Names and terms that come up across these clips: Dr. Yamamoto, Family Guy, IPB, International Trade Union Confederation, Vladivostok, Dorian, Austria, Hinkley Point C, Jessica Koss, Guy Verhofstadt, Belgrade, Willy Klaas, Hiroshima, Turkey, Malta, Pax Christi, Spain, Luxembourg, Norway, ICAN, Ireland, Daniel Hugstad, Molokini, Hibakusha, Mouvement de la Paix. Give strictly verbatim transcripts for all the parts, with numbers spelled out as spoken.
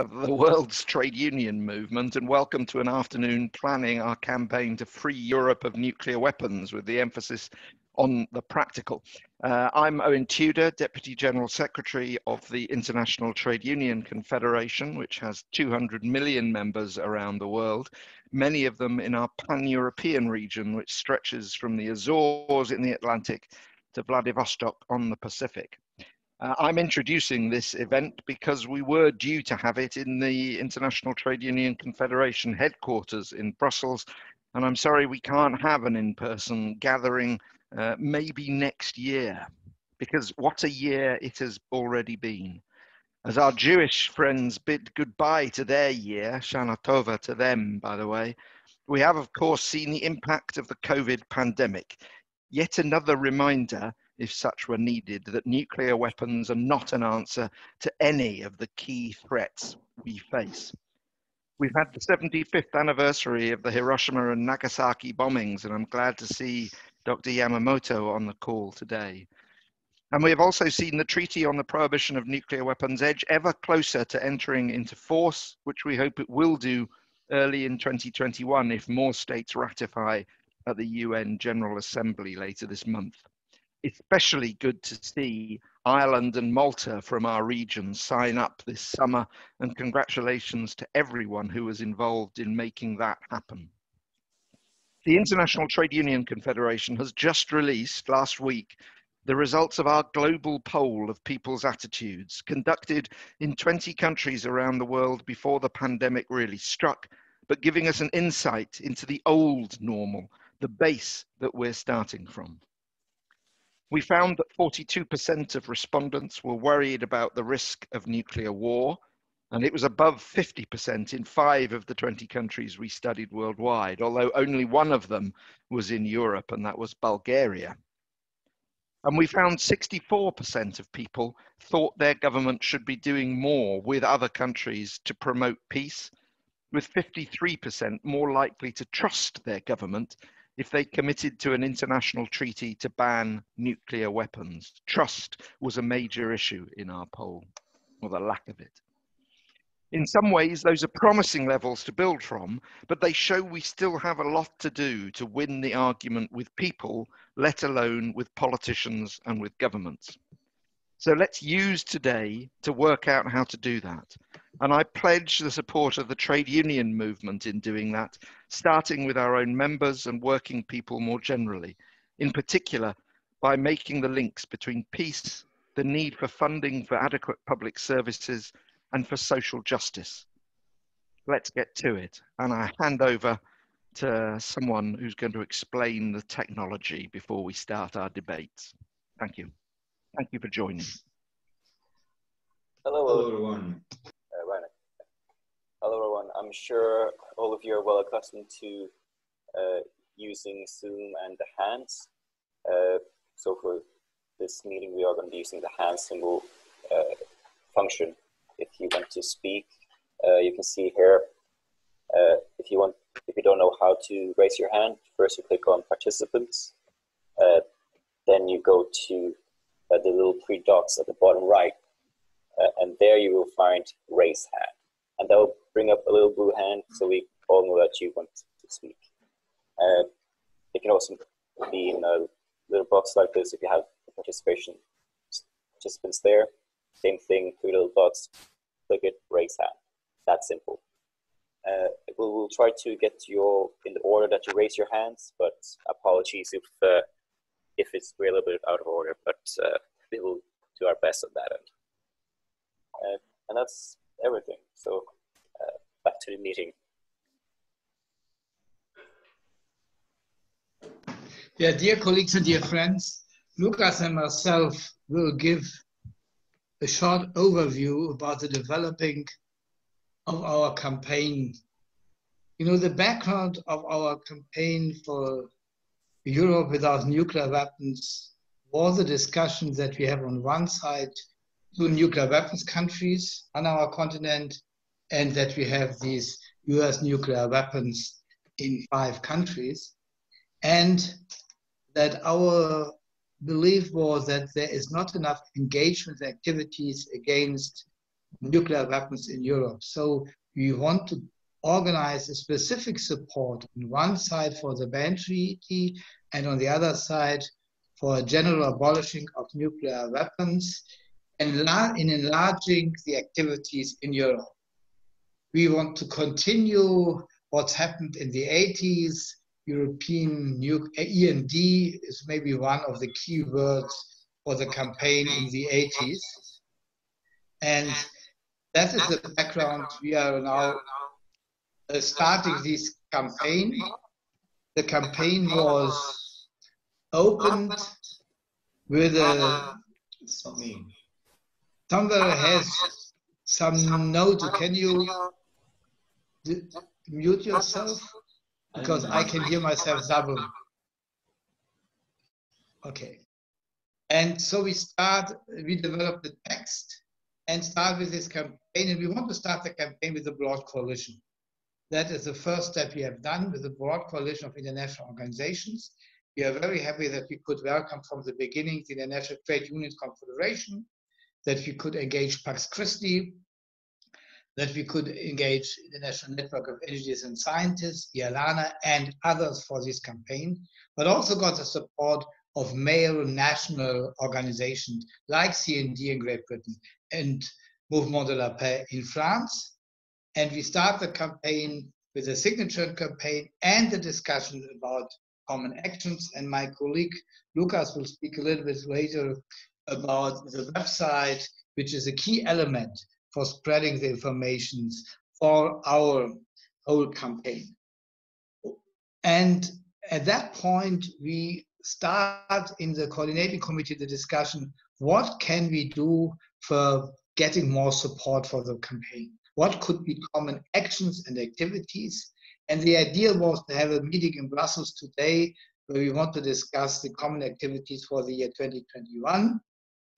of the world's trade union movement, and welcome to an afternoon planning our campaign to free Europe of nuclear weapons with the emphasis on the practical. Uh, I'm Owen Tudor, Deputy General Secretary of the International Trade Union Confederation, which has two hundred million members around the world, many of them in our pan-European region, which stretches from the Azores in the Atlantic to Vladivostok on the Pacific. Uh, I'm introducing this event because we were due to have it in the International Trade Union Confederation headquarters in Brussels, and I'm sorry we can't have an in-person gathering, uh, maybe next year, because what a year it has already been. As our Jewish friends bid goodbye to their year, Shana Tova to them, by the way, we have of course seen the impact of the COVID pandemic. Yet another reminder, if such were needed, that nuclear weapons are not an answer to any of the key threats we face. We've had the seventy-fifth anniversary of the Hiroshima and Nagasaki bombings, and I'm glad to see Doctor Yamamoto on the call today. And we have also seen the Treaty on the Prohibition of Nuclear Weapons edge ever closer to entering into force, which we hope it will do early in twenty twenty-one if more states ratify at the U N General Assembly later this month. Especially good to see Ireland and Malta from our region sign up this summer, and congratulations to everyone who was involved in making that happen. The International Trade Union Confederation has just released last week the results of our global poll of people's attitudes, conducted in twenty countries around the world before the pandemic really struck, but giving us an insight into the old normal, the base that we're starting from. We found that forty-two percent of respondents were worried about the risk of nuclear war, and it was above fifty percent in five of the twenty countries we studied worldwide, although only one of them was in Europe, and that was Bulgaria. And we found sixty-four percent of people thought their government should be doing more with other countries to promote peace, with fifty-three percent more likely to trust their government if they committed to an international treaty to ban nuclear weapons. Trust was a major issue in our poll, or the lack of it. In some ways, those are promising levels to build from, but they show we still have a lot to do to win the argument with people, let alone with politicians and with governments. So let's use today to work out how to do that. And I pledge the support of the trade union movement in doing that, starting with our own members and working people more generally, in particular by making the links between peace, the need for funding for adequate public services, and for social justice. Let's get to it. And I hand over to someone who's going to explain the technology before we start our debates. Thank you. Thank you for joining. Hello, Hello everyone. Uh, Rainer. Hello everyone. I'm sure all of you are well accustomed to uh, using Zoom and the hands. Uh, so for this meeting, we are going to be using the hand symbol uh, function. If you want to speak, uh, you can see here. Uh, if you want, if you don't know how to raise your hand, first you click on participants. Uh, then you go to Uh, the little three dots at the bottom right, uh, and there you will find raise hand, and that will bring up a little blue hand, so we all know that you want to speak. Uh, it can also be in a little box like this if you have participation participants there. Same thing, three little dots, click it, raise hand. That's simple. Uh, we'll, we'll try to get you all in the order that you raise your hands, but apologies if. Uh, if it's we're a little bit out of order, but uh, we will do our best on that end. Uh, and that's everything. So uh, back to the meeting. Yeah, dear colleagues and dear friends, Lukas and myself will give a short overview about the developing of our campaign. You know, the background of our campaign for Europe without nuclear weapons was the discussion that we have on one side two nuclear weapons countries on our continent, and that we have these U S nuclear weapons in five countries, and that our belief was that there is not enough engagement activities against nuclear weapons in Europe. So we want to organize a specific support on one side for the ban treaty and on the other side for a general abolishing of nuclear weapons and in enlarging the activities in Europe. We want to continue what's happened in the eighties. European E N D is maybe one of the key words for the campaign in the eighties. And that is the background. We are now uh, starting this campaign. The campaign was opened with a, somewhere has some note. Can you mute yourself? Because I can hear myself double. Okay. And so we start, we develop the text and start with this campaign. And we want to start the campaign with a broad coalition. That is the first step we have done with a broad coalition of international organizations. We are very happy that we could welcome from the beginning the International Trade Union Confederation, that we could engage Pax Christi, that we could engage the National Network of Engineers and Scientists, the ILANA, and others for this campaign, but also got the support of major national organizations like C N D in Great Britain and Mouvement de la Paix in France. And we start the campaign with a signature campaign and the discussion about common actions. And my colleague Lukas will speak a little bit later about the website, which is a key element for spreading the information for our whole campaign. And at that point, we start in the coordinating committee the discussion, what can we do for getting more support for the campaign? What could be common actions and activities? And the idea was to have a meeting in Brussels today where we want to discuss the common activities for the year twenty twenty-one.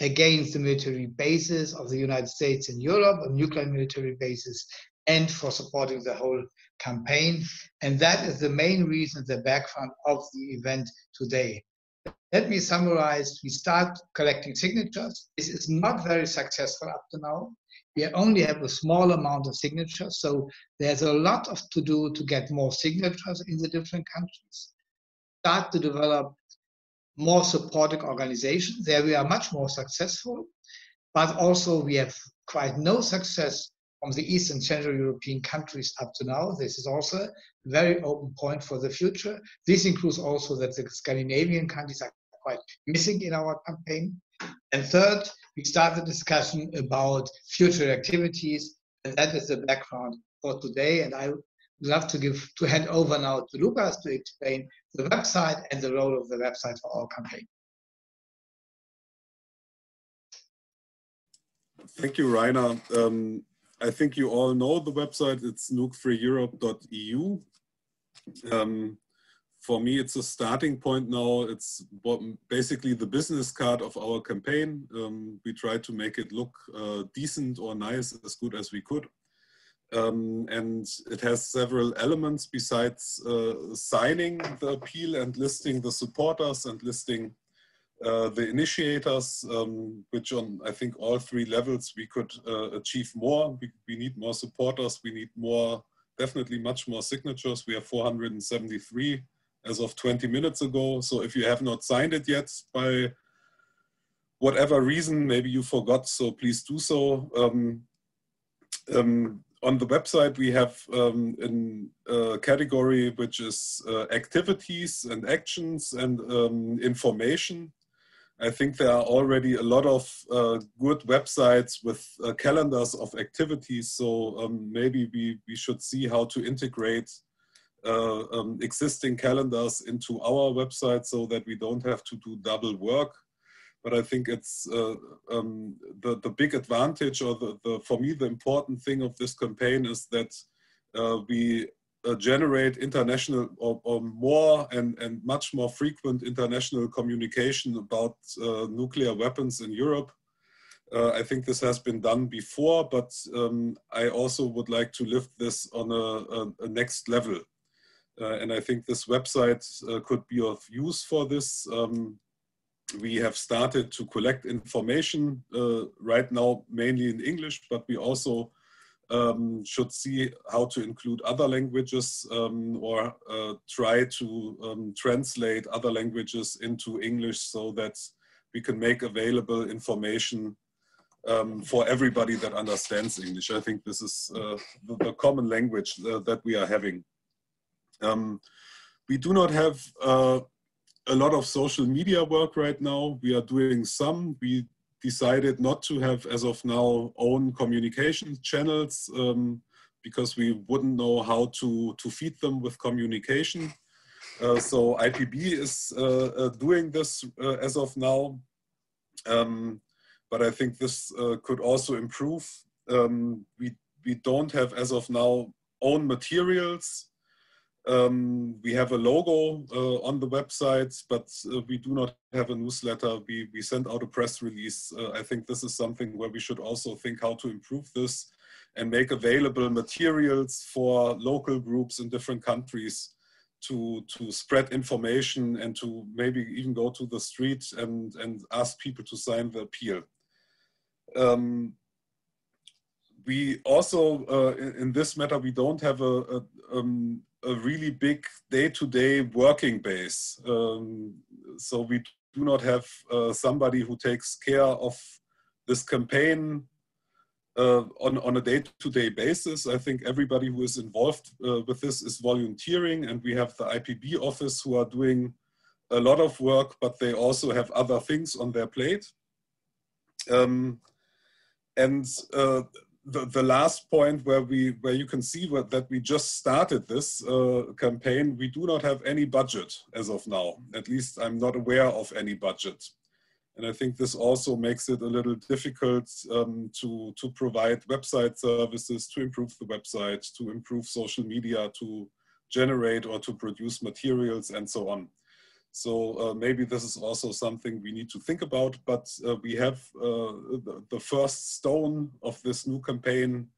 Against the military bases of the United States in Europe, a nuclear military bases, and for supporting the whole campaign. And that is the main reason, the background of the event today. Let me summarize. We start collecting signatures. This is not very successful up to now. We only have a small amount of signatures. So there's a lot of to do to get more signatures in the different countries. Start to develop more supporting organizations. There we are much more successful, but also we have quite no success from the East and Central European countries up to now. This is also a very open point for the future. This includes also that the Scandinavian countries are quite missing in our campaign. And third, we start the discussion about future activities, and that is the background for today. And I would love to give to hand over now to Lukas to explain the website and the role of the website for our campaign. Thank you, Rainer. Um, I think you all know the website. It's nuke free europe dot E U. Um, for me, it's a starting point now. It's basically the business card of our campaign. Um, we tried to make it look uh, decent or nice, as good as we could. Um, and it has several elements besides uh, signing the appeal and listing the supporters and listing uh, the initiators, um, which on, I think, all three levels we could uh, achieve more. We, we need more supporters. We need more, definitely much more signatures. We have four hundred seventy-three as of twenty minutes ago. So if you have not signed it yet by whatever reason, maybe you forgot, so please do so. Um, um, On the website, we have um, a category which is uh, activities and actions and um, information. I think there are already a lot of uh, good websites with uh, calendars of activities. So um, maybe we, we should see how to integrate uh, um, existing calendars into our website so that we don't have to do double work. But I think it's uh, um, the, the big advantage, or the, the, for me, the important thing of this campaign is that uh, we uh, generate international or, or more and, and much more frequent international communication about uh, nuclear weapons in Europe. Uh, I think this has been done before, but um, I also would like to lift this on a, a, a next level. Uh, and I think this website uh, could be of use for this. Um, we have started to collect information uh, right now, mainly in English, but we also um, should see how to include other languages um, or uh, try to um, translate other languages into English so that we can make available information um, for everybody that understands English. I think this is uh, the, the common language uh, that we are having. Um, we do not have uh, a lot of social media work right now. We are doing some. We decided not to have, as of now, own communication channels um, because we wouldn't know how to, to feed them with communication. Uh, so I P B is uh, uh, doing this uh, as of now. Um, but I think this uh, could also improve. Um, we, we don't have, as of now, own materials. Um, we have a logo uh, on the website, but uh, we do not have a newsletter. We, we send out a press release. Uh, I think this is something where we should also think how to improve this and make available materials for local groups in different countries to, to spread information and to maybe even go to the street and, and ask people to sign the appeal. Um, we also, uh, in, in this matter, we don't have a, a um, a really big day-to-day working base. Um, so we do not have uh, somebody who takes care of this campaign uh, on, on a day-to-day basis. I think everybody who is involved uh, with this is volunteering, and we have the I P B office who are doing a lot of work, but they also have other things on their plate. Um, and uh, The, the last point where we where you can see what, that we just started this uh, campaign, we do not have any budget as of now. At least I'm not aware of any budget. And I think this also makes it a little difficult um, to, to provide website services, to improve the website, to improve social media, to generate or to produce materials and so on. So uh, maybe this is also something we need to think about, but uh, we have uh, the, the first stone of this new campaign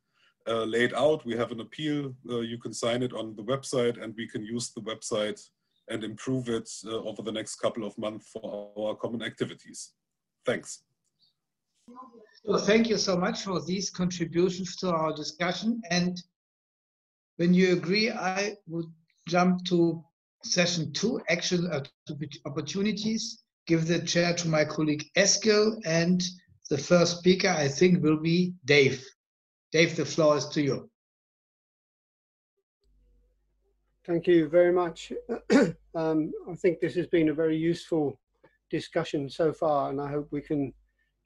uh, laid out. We have an appeal. Uh, you can sign it on the website, and we can use the website and improve it uh, over the next couple of months for our common activities. Thanks. Well, thank you so much for these contributions to our discussion. And when you agree, I would jump to Session two, action opportunities. Give the chair to my colleague Eskil, and the first speaker, I think, will be Dave. Dave, the floor is to you. Thank you very much. um, I think this has been a very useful discussion so far, and I hope we can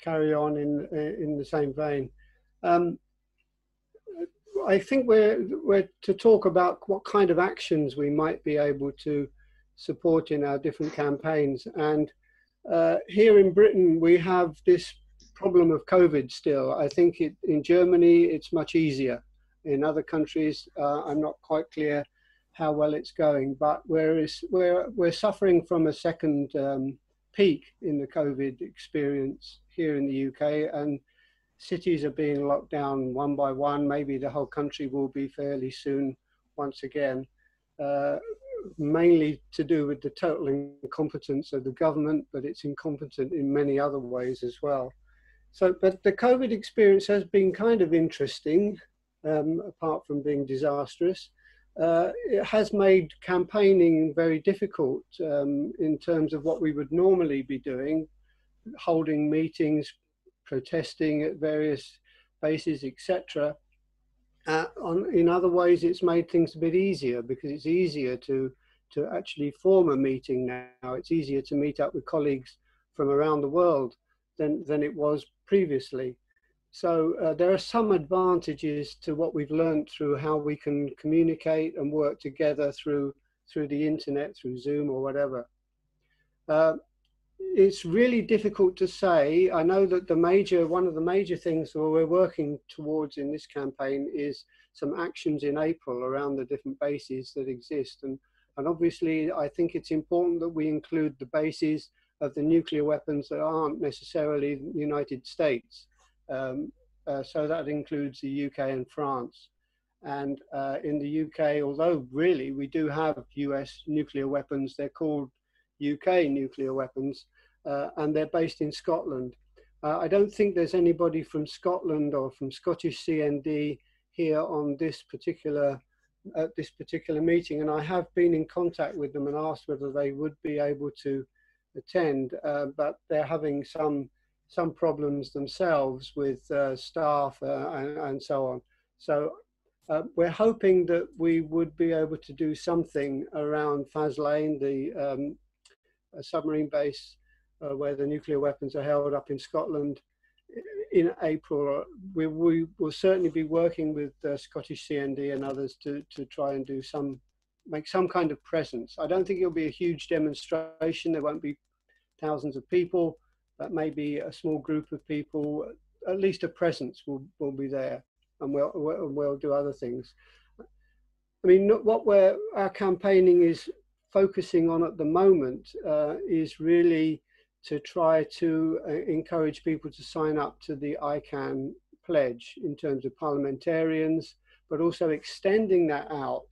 carry on in in the same vein. Um, I think we're, we're to talk about what kind of actions we might be able to support in our different campaigns. And uh, here in Britain, we have this problem of COVID still. I think it, in Germany, it's much easier. In other countries, uh, I'm not quite clear how well it's going, but we're, we're, we're suffering from a second um, peak in the COVID experience here in the U K. And cities are being locked down one by one. Maybe the whole country will be fairly soon once again, uh, mainly to do with the total incompetence of the government, but it's incompetent in many other ways as well. So, but the COVID experience has been kind of interesting, um, apart from being disastrous. Uh, it has made campaigning very difficult um, in terms of what we would normally be doing, holding meetings, protesting at various bases, et cetera. Uh, on, in other ways, it's made things a bit easier because it's easier to, to actually form a meeting now. It's easier to meet up with colleagues from around the world than, than it was previously. So uh, there are some advantages to what we've learned through how we can communicate and work together through, through the internet, through Zoom or whatever. Uh, It's really difficult to say. I know that the major, one of the major things we're working towards in this campaign is some actions in April around the different bases that exist. And, and obviously, I think it's important that we include the bases of the nuclear weapons that aren't necessarily the United States. Um, uh, so that includes the U K and France. And uh, in the U K, although really we do have U S nuclear weapons, they're called U K nuclear weapons. uh, and they're based in Scotland. Uh, I don't think there's anybody from Scotland or from Scottish C N D here on this particular at this particular meeting, and I have been in contact with them and asked whether they would be able to attend, uh, but they're having some some problems themselves with uh, staff uh, and, and so on. So uh, we're hoping that we would be able to do something around Faslane, the um, submarine base uh, where the nuclear weapons are held up in Scotland, in April. We, we will certainly be working with uh, Scottish C N D and others to, to try and do some, make some kind of presence. I don't think it'll be a huge demonstration. There won't be thousands of people, but maybe a small group of people, at least a presence will, will be there, and we'll, we'll, we'll do other things. I mean, what we're, our campaigning is focusing on at the moment uh, is really to try to uh, encourage people to sign up to the I CAN pledge in terms of parliamentarians, but also extending that out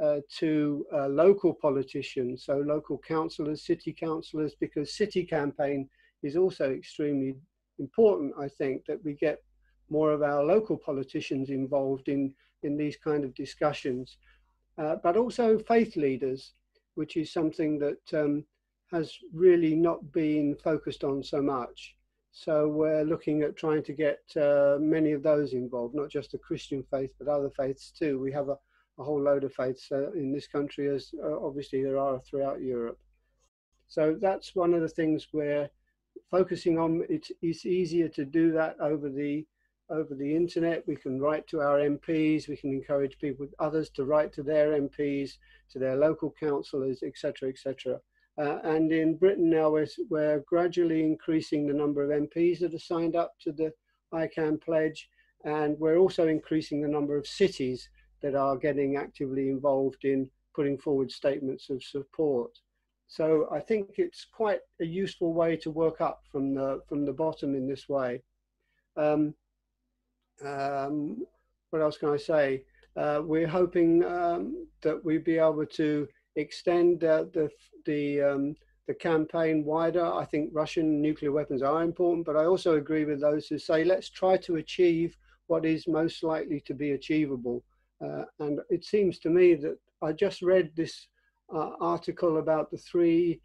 uh, to uh, local politicians, so local councillors, city councillors, because city campaign is also extremely important, I think, that we get more of our local politicians involved in, in these kind of discussions, uh, but also faith leaders, which is something that um, has really not been focused on so much. So we're looking at trying to get uh, many of those involved, not just the Christian faith, but other faiths too. We have a, a whole load of faiths uh, in this country, as uh, obviously there are throughout Europe. So that's one of the things we're focusing on. It's, it's easier to do that over the, over the internet. We can write to our M Ps, we can encourage people, others to write to their M Ps, to their local councillors, et cetera, et cetera. Uh, and in Britain now, we're, we're gradually increasing the number of M Ps that are signed up to the I CAN pledge, and we're also increasing the number of cities that are getting actively involved in putting forward statements of support. So I think it's quite a useful way to work up from the, from the bottom in this way. Um, um, what else can I say? Uh, we're hoping um, that we'd be able to extend uh, the the um, the campaign wider. I think Russian nuclear weapons are important, but I also agree with those who say let's try to achieve what is most likely to be achievable. Uh, and it seems to me that I just read this uh, article about the three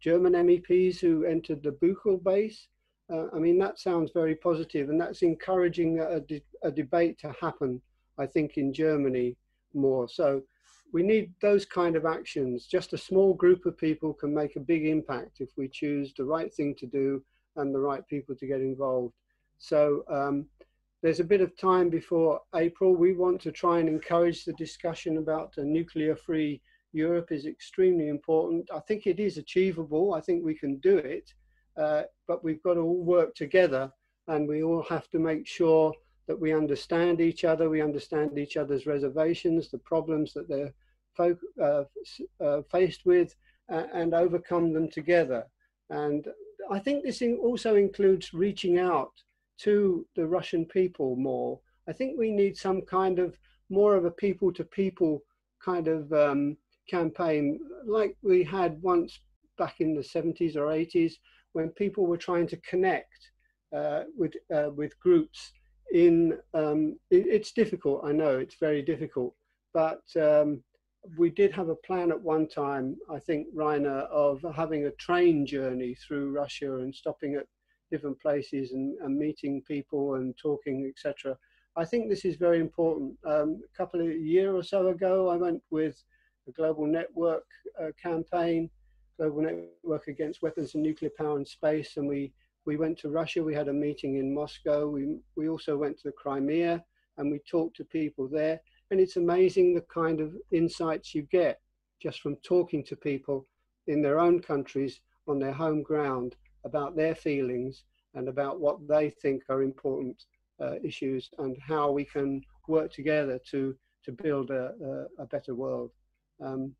German M E Ps who entered the Büchel base. Uh, I mean, that sounds very positive, and that's encouraging a, de a debate to happen, I think, in Germany more. So we need those kind of actions. Just a small group of people can make a big impact if we choose the right thing to do and the right people to get involved. So um, there's a bit of time before April. We want to try and encourage the discussion about a nuclear-free Europe is extremely important. I think it is achievable. I think we can do it, uh, but we've got to all work together, and we all have to make sure that we understand each other, we understand each other's reservations, the problems that they're uh, uh, faced with, uh, and overcome them together. And I think this in also includes reaching out to the Russian people more. I think we need some kind of more of a people-to-people kind of um, campaign, like we had once back in the seventies or eighties, when people were trying to connect uh, with, uh, with groups. In um, it, it's difficult, I know, it's very difficult, but um, we did have a plan at one time, I think, Rainer, of having a train journey through Russia and stopping at different places and, and meeting people and talking, et cetera. I think this is very important. Um, a couple of a year or so ago, I went with a global network uh, campaign, global network against weapons and nuclear power and space, and we We went to Russia, we had a meeting in Moscow, we, we also went to the Crimea, and we talked to people there. And it's amazing the kind of insights you get just from talking to people in their own countries, on their home ground, about their feelings and about what they think are important uh, issues and how we can work together to, to build a, a, a better world. Um,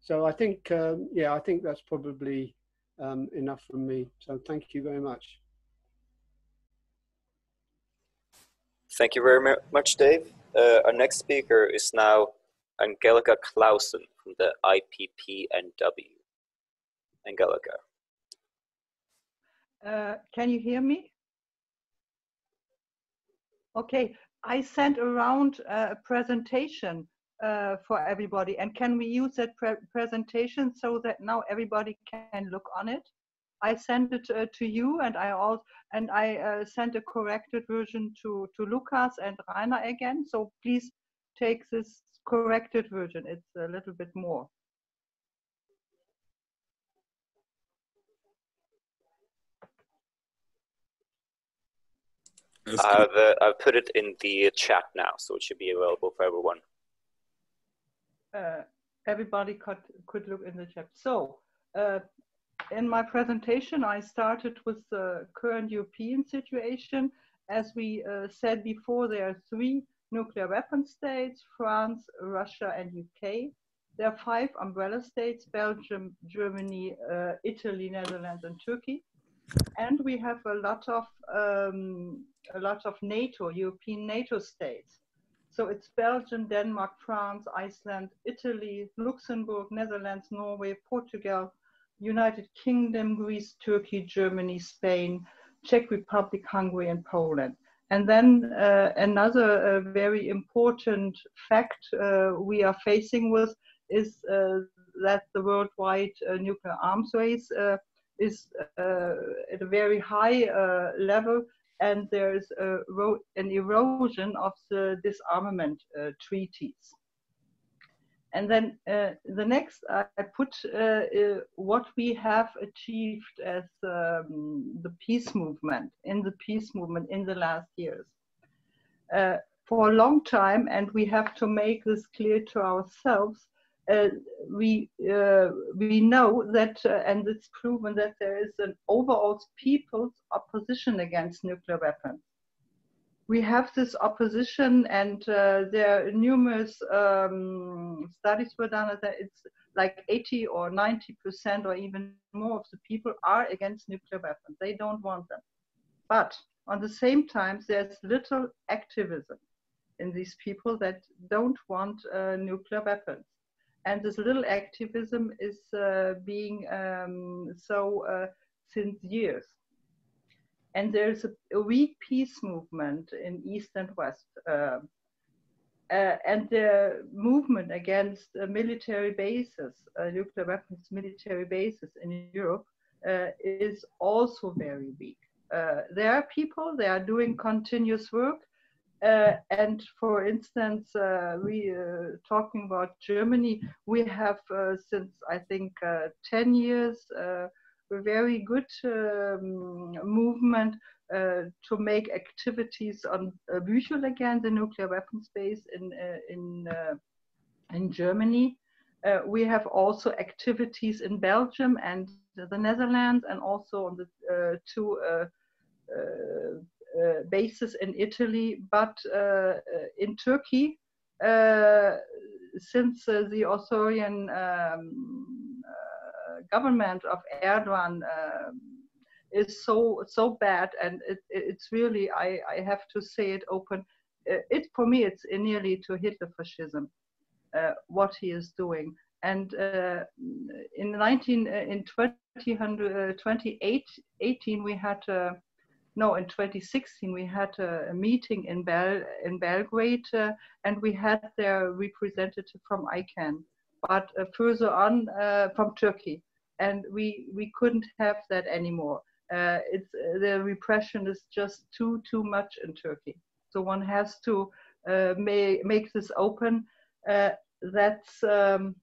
so I think, um, yeah, I think that's probably Um, enough from me. So thank you very much. Thank you very much, Dave. Uh, our next speaker is now Angelica Clausen from the I P P N W. Angelica. Uh, can you hear me? Okay, I sent around a presentation uh, for everybody, and can we use that pre presentation so that now everybody can look on it? I sent it uh, to you, and I also and I uh, sent a corrected version to to Lukas and Rainer again. So please take this corrected version. It's a little bit more. I've, uh, I've put it in the chat now, so it should be available for everyone. Uh, everybody could, could look in the chat. So, uh, in my presentation, I started with the current European situation. As we uh, said before, there are three nuclear weapon states, France, Russia, and U K. There are five umbrella states, Belgium, Germany, uh, Italy, Netherlands, and Turkey. And we have a lot of um, a lot of NATO, European NATO states. So it's Belgium, Denmark, France, Iceland, Italy, Luxembourg, Netherlands, Norway, Portugal, United Kingdom, Greece, Turkey, Germany, Spain, Czech Republic, Hungary, and Poland. And then uh, another uh, very important fact uh, we are facing with is uh, that the worldwide uh, nuclear arms race uh, is uh, at a very high uh, level, and there is a ro an erosion of the disarmament uh, treaties. And then uh, the next I put uh, uh, what we have achieved as um, the peace movement, in the peace movement in the last years. Uh, for a long time, and we have to make this clear to ourselves, Uh, we uh, we know that, uh, and it's proven that there is an overall people's opposition against nuclear weapons. We have this opposition, and uh, there are numerous um, studies were done that it's like eighty or ninety percent or even more of the people are against nuclear weapons. They don't want them. But on the same time, there's little activism in these people that don't want uh, nuclear weapons. And this little activism is uh, being um, so uh, since years. And there's a, a weak peace movement in East and West. Uh, uh, and the movement against uh, military bases, uh, nuclear weapons military bases in Europe uh, is also very weak. Uh, there are people, they are doing continuous work. Uh, and for instance, uh, we uh, talking about Germany, we have uh, since I think uh, ten years uh, a very good um, movement uh, to make activities on uh, Büchel again, the nuclear weapons base in uh, in uh, in Germany. Uh, we have also activities in Belgium and the Netherlands, and also on the uh, two. Uh, uh, Uh, bases in Italy, but uh, in Turkey, uh, since uh, the authoritarian um, uh, government of Erdogan uh, is so so bad, and it, it's really, I, I have to say it open, it, it for me it's nearly to Hitler fascism uh, what he is doing. And uh, in nineteen in twenty eighteen we had. Uh, No, in twenty sixteen we had a, a meeting in Bel in Belgrade, uh, and we had their representative from I CAN, but uh, further on uh, from Turkey, and we we couldn't have that anymore. Uh, it's the repression is just too too much in Turkey. So one has to uh, may, make this open. Uh, that's um,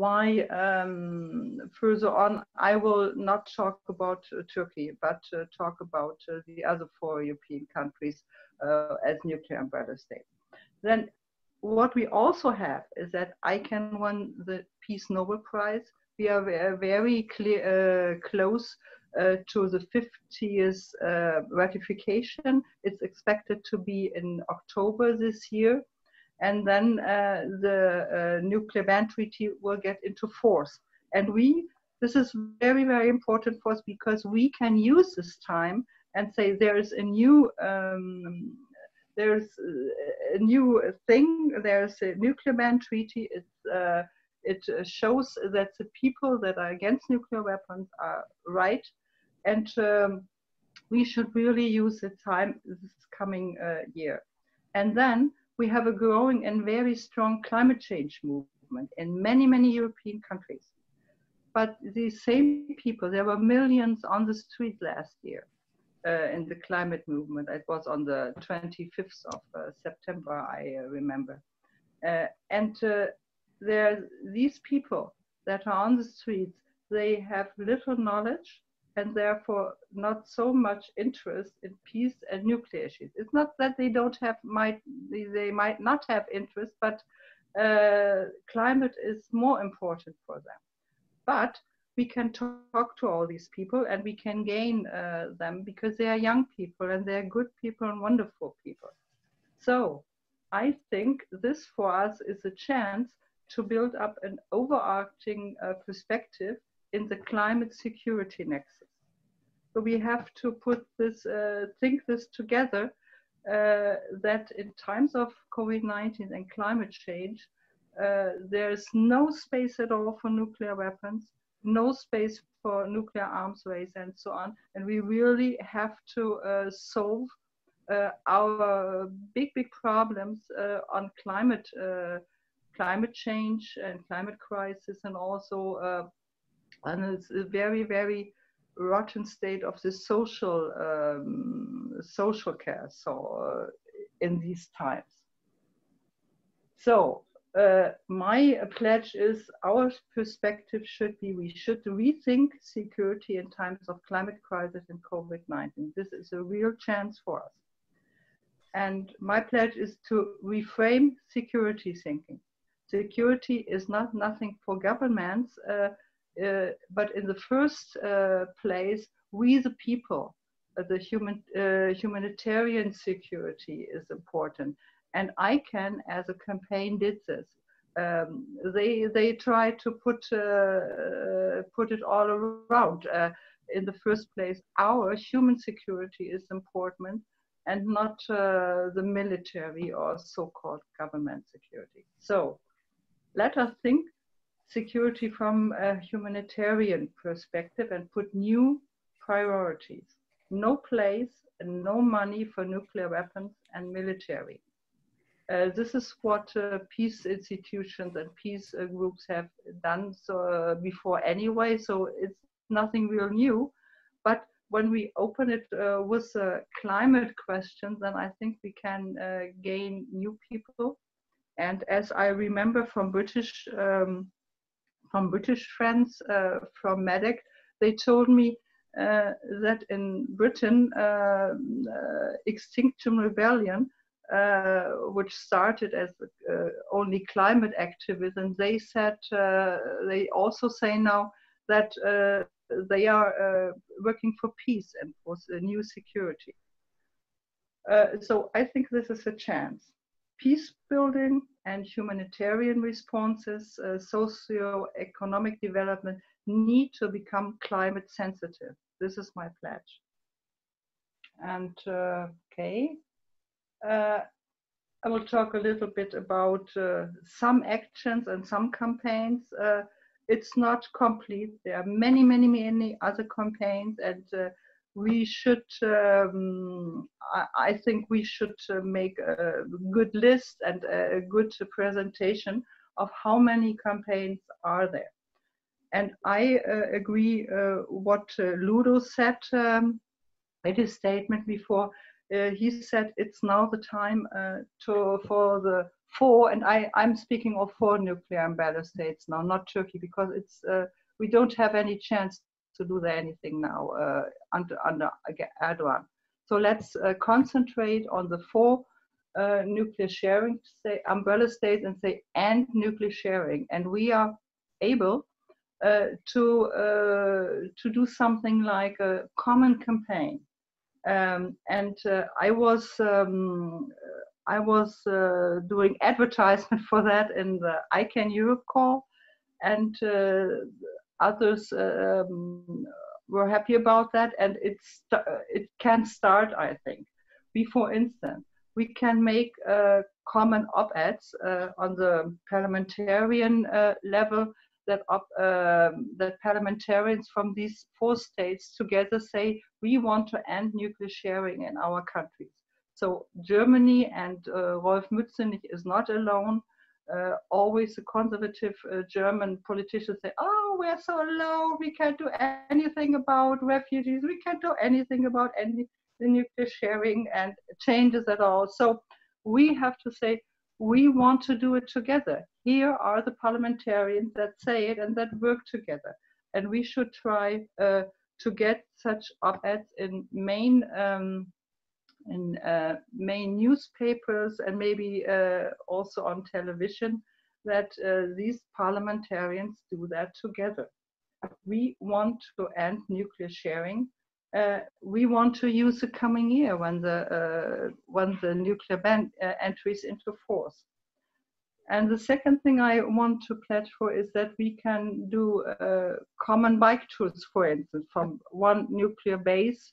why um, further on I will not talk about uh, Turkey, but uh, talk about uh, the other four European countries uh, as nuclear umbrella states. Then what we also have is that I CAN won the Peace Nobel Prize. We are very, very clear, uh, close uh, to the fiftieth uh, ratification. It's expected to be in October this year. And then uh, the uh, nuclear ban treaty will get into force. And we, this is very, very important for us, because we can use this time and say there is a new, um, there's a new thing, there's a nuclear ban treaty. It's, uh, it shows that the people that are against nuclear weapons are right. and um, we should really use the time this coming uh, year. And then we have a growing and very strong climate change movement in many, many European countries. But these same people, there were millions on the street last year uh, in the climate movement. It was on the twenty-fifth of uh, September, I uh, remember. Uh, and uh, there, these people that are on the streets, they have little knowledge and therefore not so much interest in peace and nuclear issues. It's not that they don't have, might they might not have interest, but uh, climate is more important for them. But we can talk to all these people and we can gain uh, them, because they are young people and they're good people and wonderful people. So I think this for us is a chance to build up an overarching uh, perspective in the climate security nexus. So we have to put this, uh, think this together, uh, that in times of COVID nineteen and climate change, Uh, there is no space at all for nuclear weapons, no space for nuclear arms race and so on. And we really have to uh, solve uh, our big, big problems uh, on climate, uh, climate change and climate crisis, and also uh, on a very, very rotten state of the social, um, social care so, uh, in these times. So, Uh, my uh, pledge is our perspective should be we should rethink security in times of climate crisis and COVID nineteen. This is a real chance for us. And my pledge is to reframe security thinking. Security is not nothing for governments, uh, uh, but in the first uh, place, we the people, uh, the human, uh, humanitarian security is important. And I CAN, as a campaign, did this. Um, they they tried to put uh, put it all around. Uh, in the first place, our human security is important, and not uh, the military or so-called government security. So, let us think security from a humanitarian perspective and put new priorities. No place and no money for nuclear weapons and military. Uh, this is what uh, peace institutions and peace uh, groups have done so, uh, before anyway, so it's nothing real new. But when we open it uh, with uh, climate questions, then I think we can uh, gain new people. And as I remember from British, um, from British friends, uh, from MEDEC, they told me uh, that in Britain, uh, uh, Extinction Rebellion, Uh, which started as uh, only climate activism, they said, uh, they also say now that uh, they are uh, working for peace and for a new security. Uh, so I think this is a chance. Peace building and humanitarian responses, uh, socio-economic development need to become climate sensitive. This is my pledge. And uh, okay. Uh, I will talk a little bit about uh, some actions and some campaigns. Uh, it's not complete. There are many, many, many other campaigns, and uh, we should, um, I, I think we should uh, make a good list and a good presentation of how many campaigns are there. And I uh, agree uh, what uh, Ludo said um, in his statement before. Uh, he said it's now the time uh, to for the four, and I, I'm speaking of four nuclear and ballistic states now, not Turkey, because it's uh, we don't have any chance to do anything now uh, under, under Erdogan. So let's uh, concentrate on the four uh, nuclear sharing say, umbrella states and say and nuclear sharing, and we are able uh, to uh, to do something like a common campaign. Um, and uh, I was um, I was uh, doing advertisement for that in the I CAN Europe call, and uh, others um, were happy about that. And it's it can start, I think. We, for instance, we can make uh, common op-eds uh, on the parliamentarian uh, level that up, uh, that parliamentarians from these four states together say, we want to end nuclear sharing in our countries. So Germany and uh, Rolf Mützenich is not alone. Uh, always the conservative uh, German politicians say, oh, we're so low, we can't do anything about refugees, we can't do anything about any the nuclear sharing and changes at all. So we have to say, we want to do it together. Here are the parliamentarians that say it and that work together. And we should try uh, to get such op-eds in main um, in uh, main newspapers and maybe uh, also on television, that uh, these parliamentarians do that together. We want to end nuclear sharing. Uh, we want to use the coming year when the, uh, when the nuclear ban uh, entries into force. And the second thing I want to pledge for is that we can do uh, common bike tours, for instance, from one nuclear base,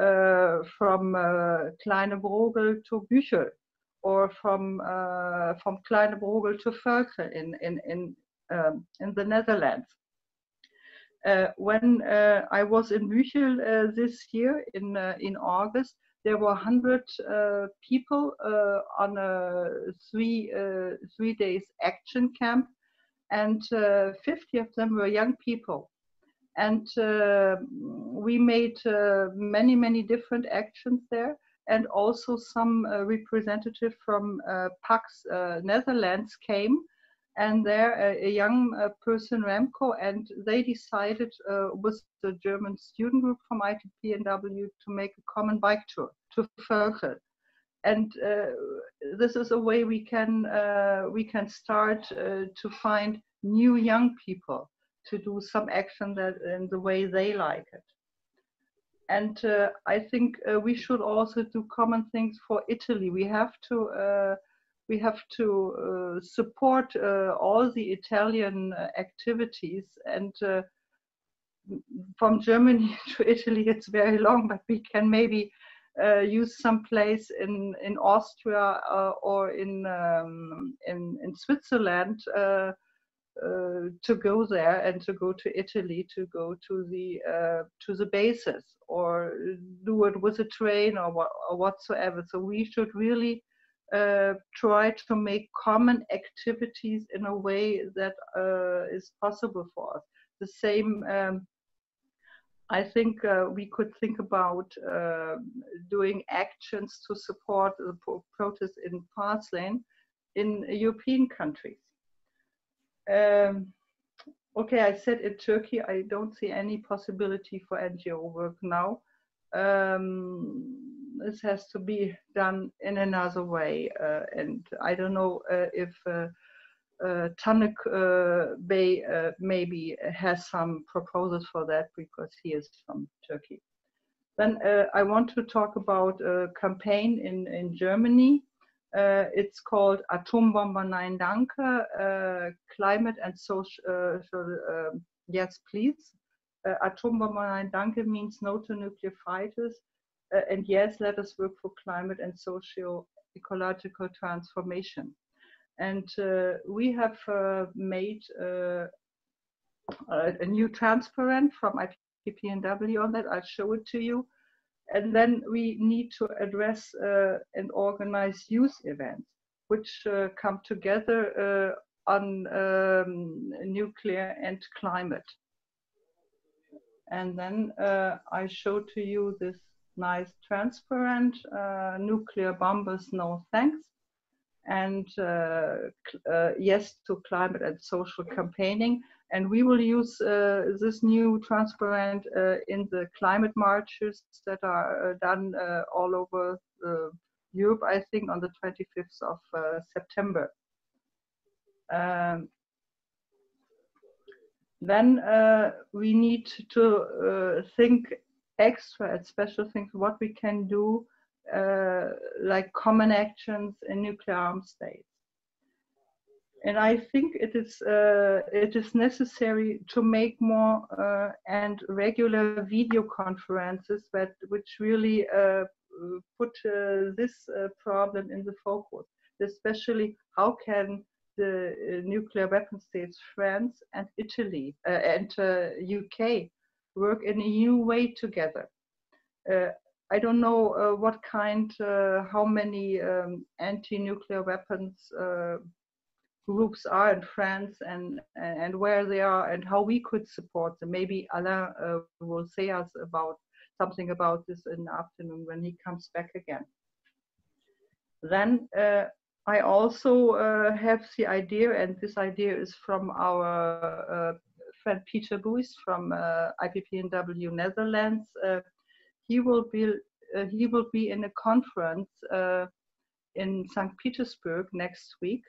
uh, from uh, Kleine Brogel to Büchel, or from uh, from Kleine Brogel to Volkel in in in um, in the Netherlands. Uh, when uh, I was in Büchel uh, this year in uh, in August, there were one hundred uh, people uh, on a three uh, three days action camp, and uh, fifty of them were young people. And uh, we made uh, many many different actions there, and also some uh, representative from uh, Pax uh, Netherlands came. And there a, a young uh, person, Remco, and they decided uh, with the German student group from I P P N W to make a common bike tour to Volkel. And uh, this is a way we can uh, we can start uh, to find new young people to do some action that in the way they like it. And uh, I think uh, we should also do common things for Italy. We have to. Uh, We have to uh, support uh, all the Italian uh, activities, and uh, from Germany to Italy it's very long, but we can maybe uh, use some place in, in Austria uh, or in, um, in, in Switzerland uh, uh, to go there and to go to Italy, to go to the, uh, to the bases, or do it with a train or, what, or whatsoever. So we should really Uh, try to make common activities in a way that uh, is possible for us. The same, um, I think uh, we could think about uh, doing actions to support the protest in Parslane in European countries. Um, okay, I said in Turkey, I don't see any possibility for N G O work now. Um, This has to be done in another way, uh, and I don't know uh, if uh, uh, Tanuk uh, Bey uh, maybe has some proposals for that, because he is from Turkey. Then uh, I want to talk about a campaign in, in Germany. Uh, it's called Atombomber Nein Danke, uh, Climate and Social, uh, social uh, Yes Please. Uh, Atombomber Nein Danke means no to nuclear fighters. Uh, and yes, let us work for climate and socio-ecological transformation. And uh, we have uh, made uh, a new transparent from I P P N W on that. I'll show it to you. And then we need to address uh, and organize youth events, which uh, come together uh, on um, nuclear and climate. And then uh, I show to you this nice transparent uh, nuclear bombers, no thanks, and uh, uh, yes to climate and social campaigning. And we will use uh, this new transparent uh, in the climate marches that are done uh, all over uh, Europe, I think, on the twenty-fifth of uh, September. Um, then uh, we need to uh, think extra and special things, what we can do, uh, like common actions in nuclear armed states. And I think it is uh, it is necessary to make more uh, and regular video conferences that which really uh, put uh, this uh, problem in the focus, especially how can the uh, nuclear weapon states France and Italy uh, and uh, U K work in a new way together. Uh, I don't know uh, what kind, uh, how many um, anti-nuclear weapons uh, groups are in France and, and where they are and how we could support them. Maybe Alain uh, will say us about something about this in the afternoon when he comes back again. Then uh, I also uh, have the idea, and this idea is from our uh, friend Peter Buys from uh, I P P N W Netherlands. Uh, he will be uh, he will be in a conference uh, in Saint Petersburg next week,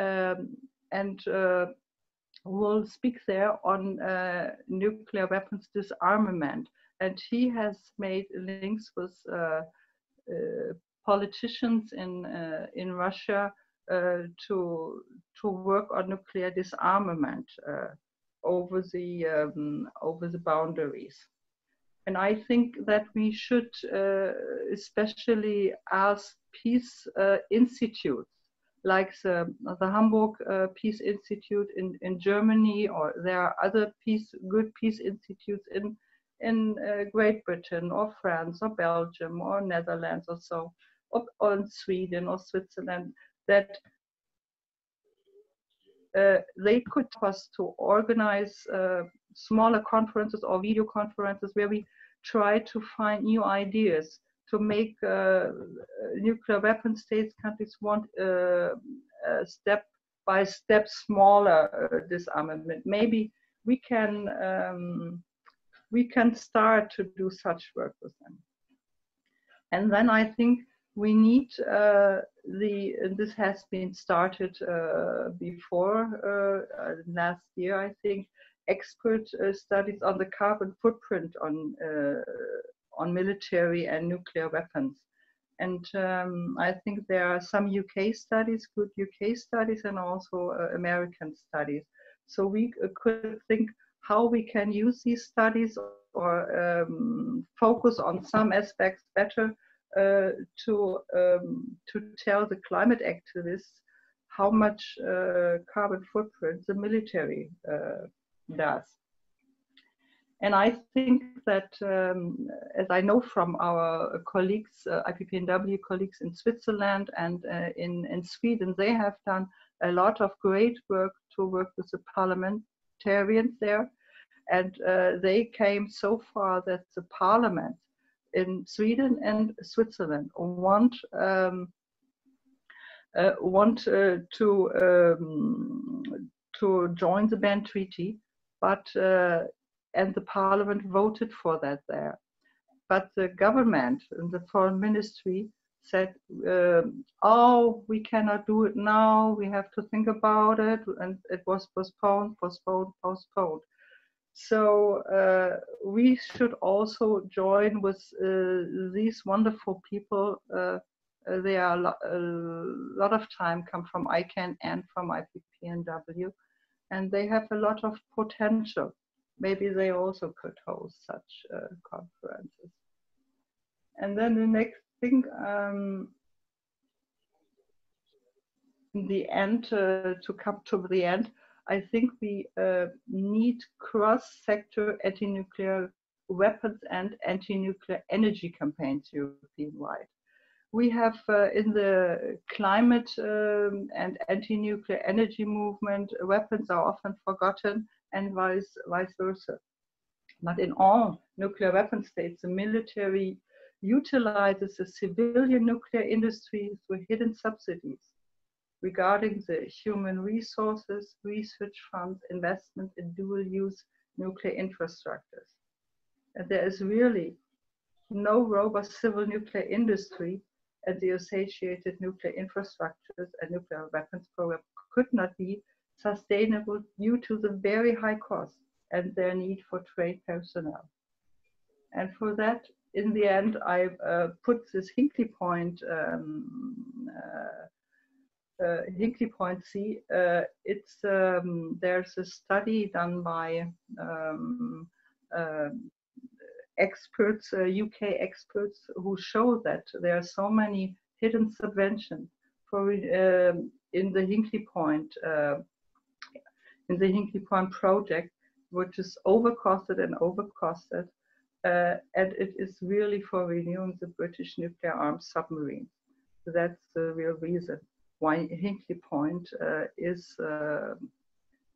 um, and uh, will speak there on uh, nuclear weapons disarmament. And he has made links with uh, uh, politicians in uh, in Russia uh, to to work on nuclear disarmament uh, over the um, over the boundaries. And I think that we should uh, especially ask peace uh, institutes like the, the Hamburg uh, Peace Institute in in Germany, or there are other peace good peace institutes in in uh, Great Britain or France or Belgium or Netherlands or so, or, or in Sweden or Switzerland, that uh, they could help us to organize uh, smaller conferences or video conferences where we try to find new ideas to make uh, nuclear weapon states countries want uh, uh, step by step smaller uh, disarmament. Maybe we can um, we can start to do such work with them. And then I think we need uh, the, this has been started uh, before, uh, last year I think, expert uh, studies on the carbon footprint on, uh, on military and nuclear weapons. And um, I think there are some U K studies, good U K studies, and also uh, American studies. So we could think how we can use these studies or um, focus on some aspects better uh, to, um, to tell the climate activists how much uh, carbon footprint the military uh, does. And I think that, um, as I know from our colleagues, uh, I P P N W colleagues in Switzerland and uh, in, in Sweden, they have done a lot of great work to work with the parliamentarians there. And uh, they came so far that the parliament in Sweden and Switzerland want um, uh, want uh, to um, to join the Berne Treaty, but uh, and the parliament voted for that there. But the government and the foreign ministry said, um, "Oh, we cannot do it now. We have to think about it," and it was postponed, postponed, postponed. So uh, we should also join with uh, these wonderful people. Uh, they are a lot, a lot of time come from I CAN and from I P P N W, and they have a lot of potential. Maybe they also could host such uh, conferences. And then the next thing, um, in the end, uh, to come to the end, I think we uh, need cross-sector anti-nuclear weapons and anti-nuclear energy campaigns European-wide. We have uh, in the climate um, and anti-nuclear energy movement, weapons are often forgotten and vice, vice versa. But in all nuclear weapon states, the military utilizes the civilian nuclear industry through hidden subsidies regarding the human resources, research funds, investment in dual-use nuclear infrastructures. And there is really no robust civil nuclear industry, and the associated nuclear infrastructures and nuclear weapons program could not be sustainable due to the very high costs and their need for trained personnel. And for that, in the end, I uh, put this Hinkley Point um, uh, Uh, Hinkley Point C. Uh, it's um, there's a study done by um, uh, experts, uh, U K experts, who show that there are so many hidden subventions for uh, in the Hinkley Point uh, in the Hinkley Point project, which is overcosted and overcosted, uh, and it is really for renewing the British nuclear armed submarine. That's the real reason why Hinkley Point uh, is uh,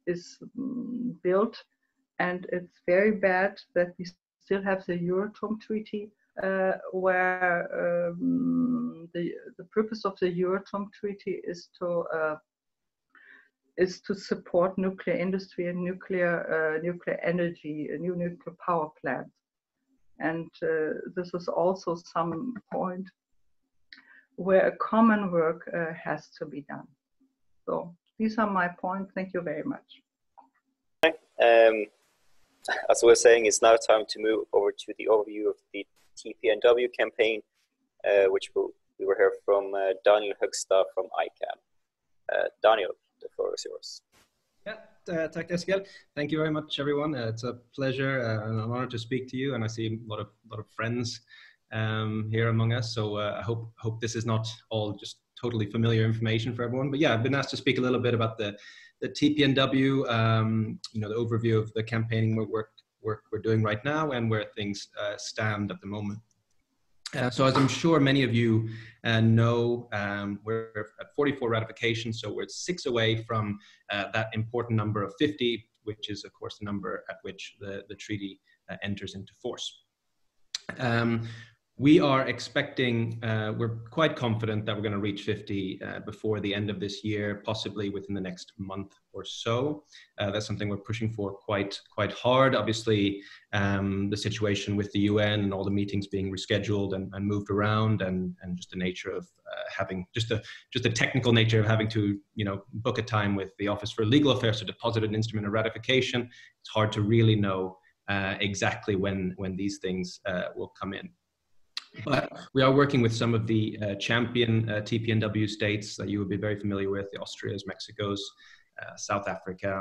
is um, built, and it's very bad that we still have the Euratom Treaty, uh, where um, the the purpose of the Euratom Treaty is to uh, is to support nuclear industry and nuclear uh, nuclear energy, a new nuclear power plant, and uh, this is also some point where a common work uh, has to be done. So these are my points. Thank you very much. Um, as I was saying, it's now time to move over to the overview of the I P P N W campaign, uh, which we'll, we will hear from uh, Daniel Hugstad from I CAN. Uh, Daniel, the floor is yours. Yeah, uh, thank you, Eskil. Thank you very much, everyone. Uh, it's a pleasure uh, and an honor to speak to you, and I see a lot of lot of friends um, here among us. So uh, I hope hope this is not all just totally familiar information for everyone. But yeah, I've been asked to speak a little bit about the the I P P N W, um, you know, the overview of the campaigning work work we're doing right now and where things uh, stand at the moment. Uh, so as I'm sure many of you uh, know, um, we're at forty-four ratifications, so we're six away from uh, that important number of fifty, which is of course the number at which the, the treaty uh, enters into force. Um, we are expecting, uh, we're quite confident that we're going to reach fifty uh, before the end of this year, possibly within the next month or so. Uh, that's something we're pushing for quite quite hard. Obviously, um, the situation with the U N and all the meetings being rescheduled and, and moved around, and, and just the nature of uh, having, just the, just the technical nature of having to, you know, book a time with the Office for Legal Affairs to deposit an instrument of ratification, it's hard to really know uh, exactly when, when these things uh, will come in. But we are working with some of the uh, champion uh, I P P N W states that you would be very familiar with, the Austrias, Mexico's, uh, South Africa,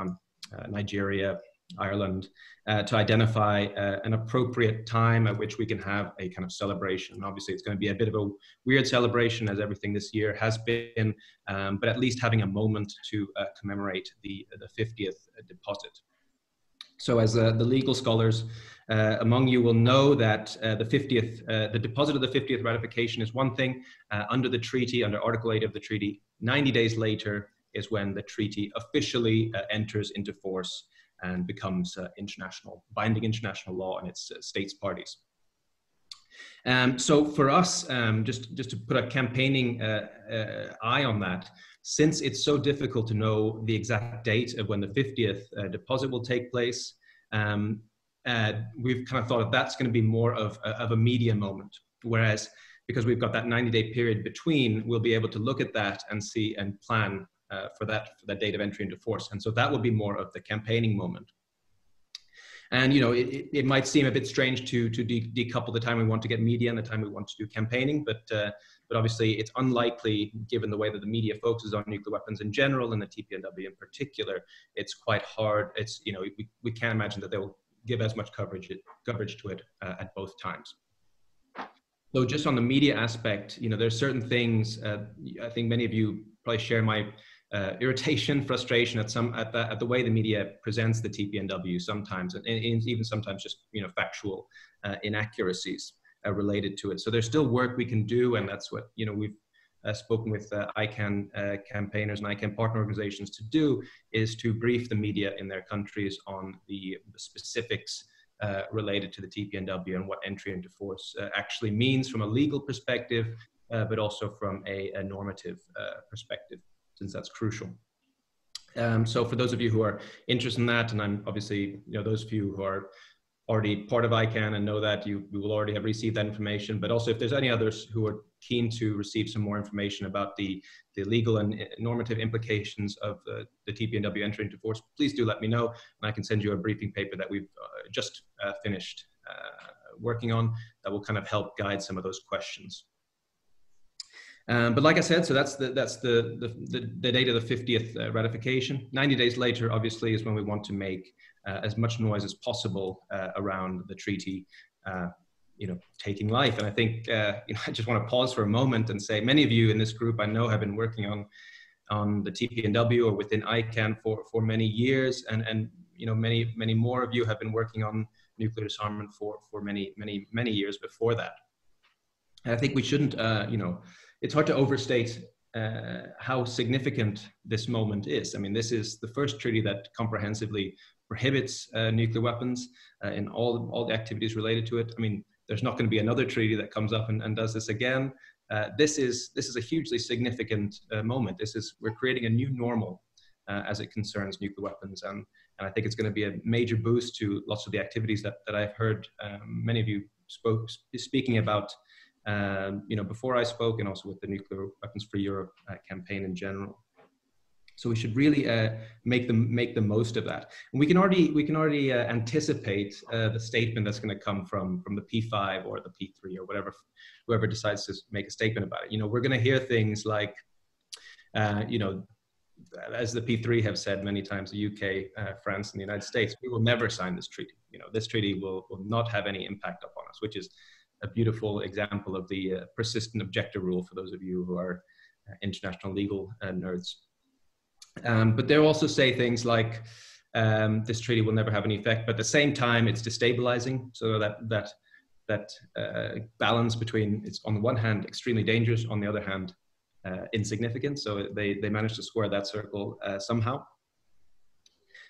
uh, Nigeria, Ireland, uh, to identify uh, an appropriate time at which we can have a kind of celebration. Obviously, it's going to be a bit of a weird celebration, as everything this year has been, um, but at least having a moment to uh, commemorate the, the fiftieth deposit. So as uh, the legal scholars uh, among you will know that uh, the fiftieth, uh, the deposit of the fiftieth ratification is one thing. Uh, under the treaty, under Article eight of the treaty, ninety days later is when the treaty officially uh, enters into force and becomes uh, international, binding international law and its uh, states parties. Um, so for us, um, just, just to put a campaigning uh, uh, eye on that, since it's so difficult to know the exact date of when the fiftieth uh, deposit will take place, um, uh, we've kind of thought that that's going to be more of a, of a media moment. Whereas, because we've got that ninety-day period between, we'll be able to look at that and see and plan uh, for that for that date of entry into force. And so that will be more of the campaigning moment. And, you know, it, it might seem a bit strange to, to de decouple the time we want to get media and the time we want to do campaigning, but, uh, but obviously it's unlikely, given the way that the media focuses on nuclear weapons in general and the I P P N W in particular, it's quite hard. It's, you know, we, we can't imagine that they'll give as much coverage, coverage to it uh, at both times. So just on the media aspect, you know, there's certain things, uh, I think many of you probably share my Uh, irritation, frustration at some at the, at the way the media presents the I P P N W sometimes, and, and even sometimes just, you know, factual uh, inaccuracies uh, related to it. So there's still work we can do, and that's what, you know, we've uh, spoken with uh, I CAN uh, campaigners and I CAN partner organizations to do, is to brief the media in their countries on the specifics uh, related to the I P P N W and what entry into force uh, actually means from a legal perspective, uh, but also from a, a normative uh, perspective, since that's crucial. Um, so for those of you who are interested in that, and I'm obviously, you know, those of you who are already part of I CAN and know that, you, you will already have received that information, but also if there's any others who are keen to receive some more information about the, the legal and normative implications of uh, the I P P N W entry into force, please do let me know, and I can send you a briefing paper that we've uh, just uh, finished uh, working on that will kind of help guide some of those questions. Um, but like I said, so that's the, that's the, the, the date of the fiftieth uh, ratification. ninety days later, obviously, is when we want to make uh, as much noise as possible uh, around the treaty, uh, you know, taking life. And I think, uh, you know, I just want to pause for a moment and say, many of you in this group I know have been working on on the T P N W or within I CAN for, for many years. And, and you know, many, many more of you have been working on nuclear disarmament for, for many, many, many years before that. And I think we shouldn't, uh, you know, it's hard to overstate uh, how significant this moment is. I mean, this is the first treaty that comprehensively prohibits uh, nuclear weapons uh, in all, all the activities related to it. I mean, there's not going to be another treaty that comes up and, and does this again. Uh, this is this is a hugely significant uh, moment. This is we're creating a new normal uh, as it concerns nuclear weapons, and and I think it's going to be a major boost to lots of the activities that that I've heard um, many of you spoke speaking about. Um, you know, before I spoke, and also with the Nuclear Weapons Free Europe uh, campaign in general. So we should really uh, make the make the most of that. And we can already we can already uh, anticipate uh, the statement that's going to come from from the P five or the P three or whatever, whoever decides to make a statement about it. You know, we're going to hear things like, uh, you know, as the P three have said many times, the U K, uh, France, and the United States, we will never sign this treaty. You know, this treaty will will not have any impact upon us, which is a beautiful example of the uh, persistent objector rule for those of you who are uh, international legal uh, nerds. Um, but they'll also say things like, um, this treaty will never have any effect, but at the same time, it's destabilizing. So that, that, that uh, balance between, it's on the one hand, extremely dangerous, on the other hand, uh, insignificant. So they, they managed to square that circle uh, somehow.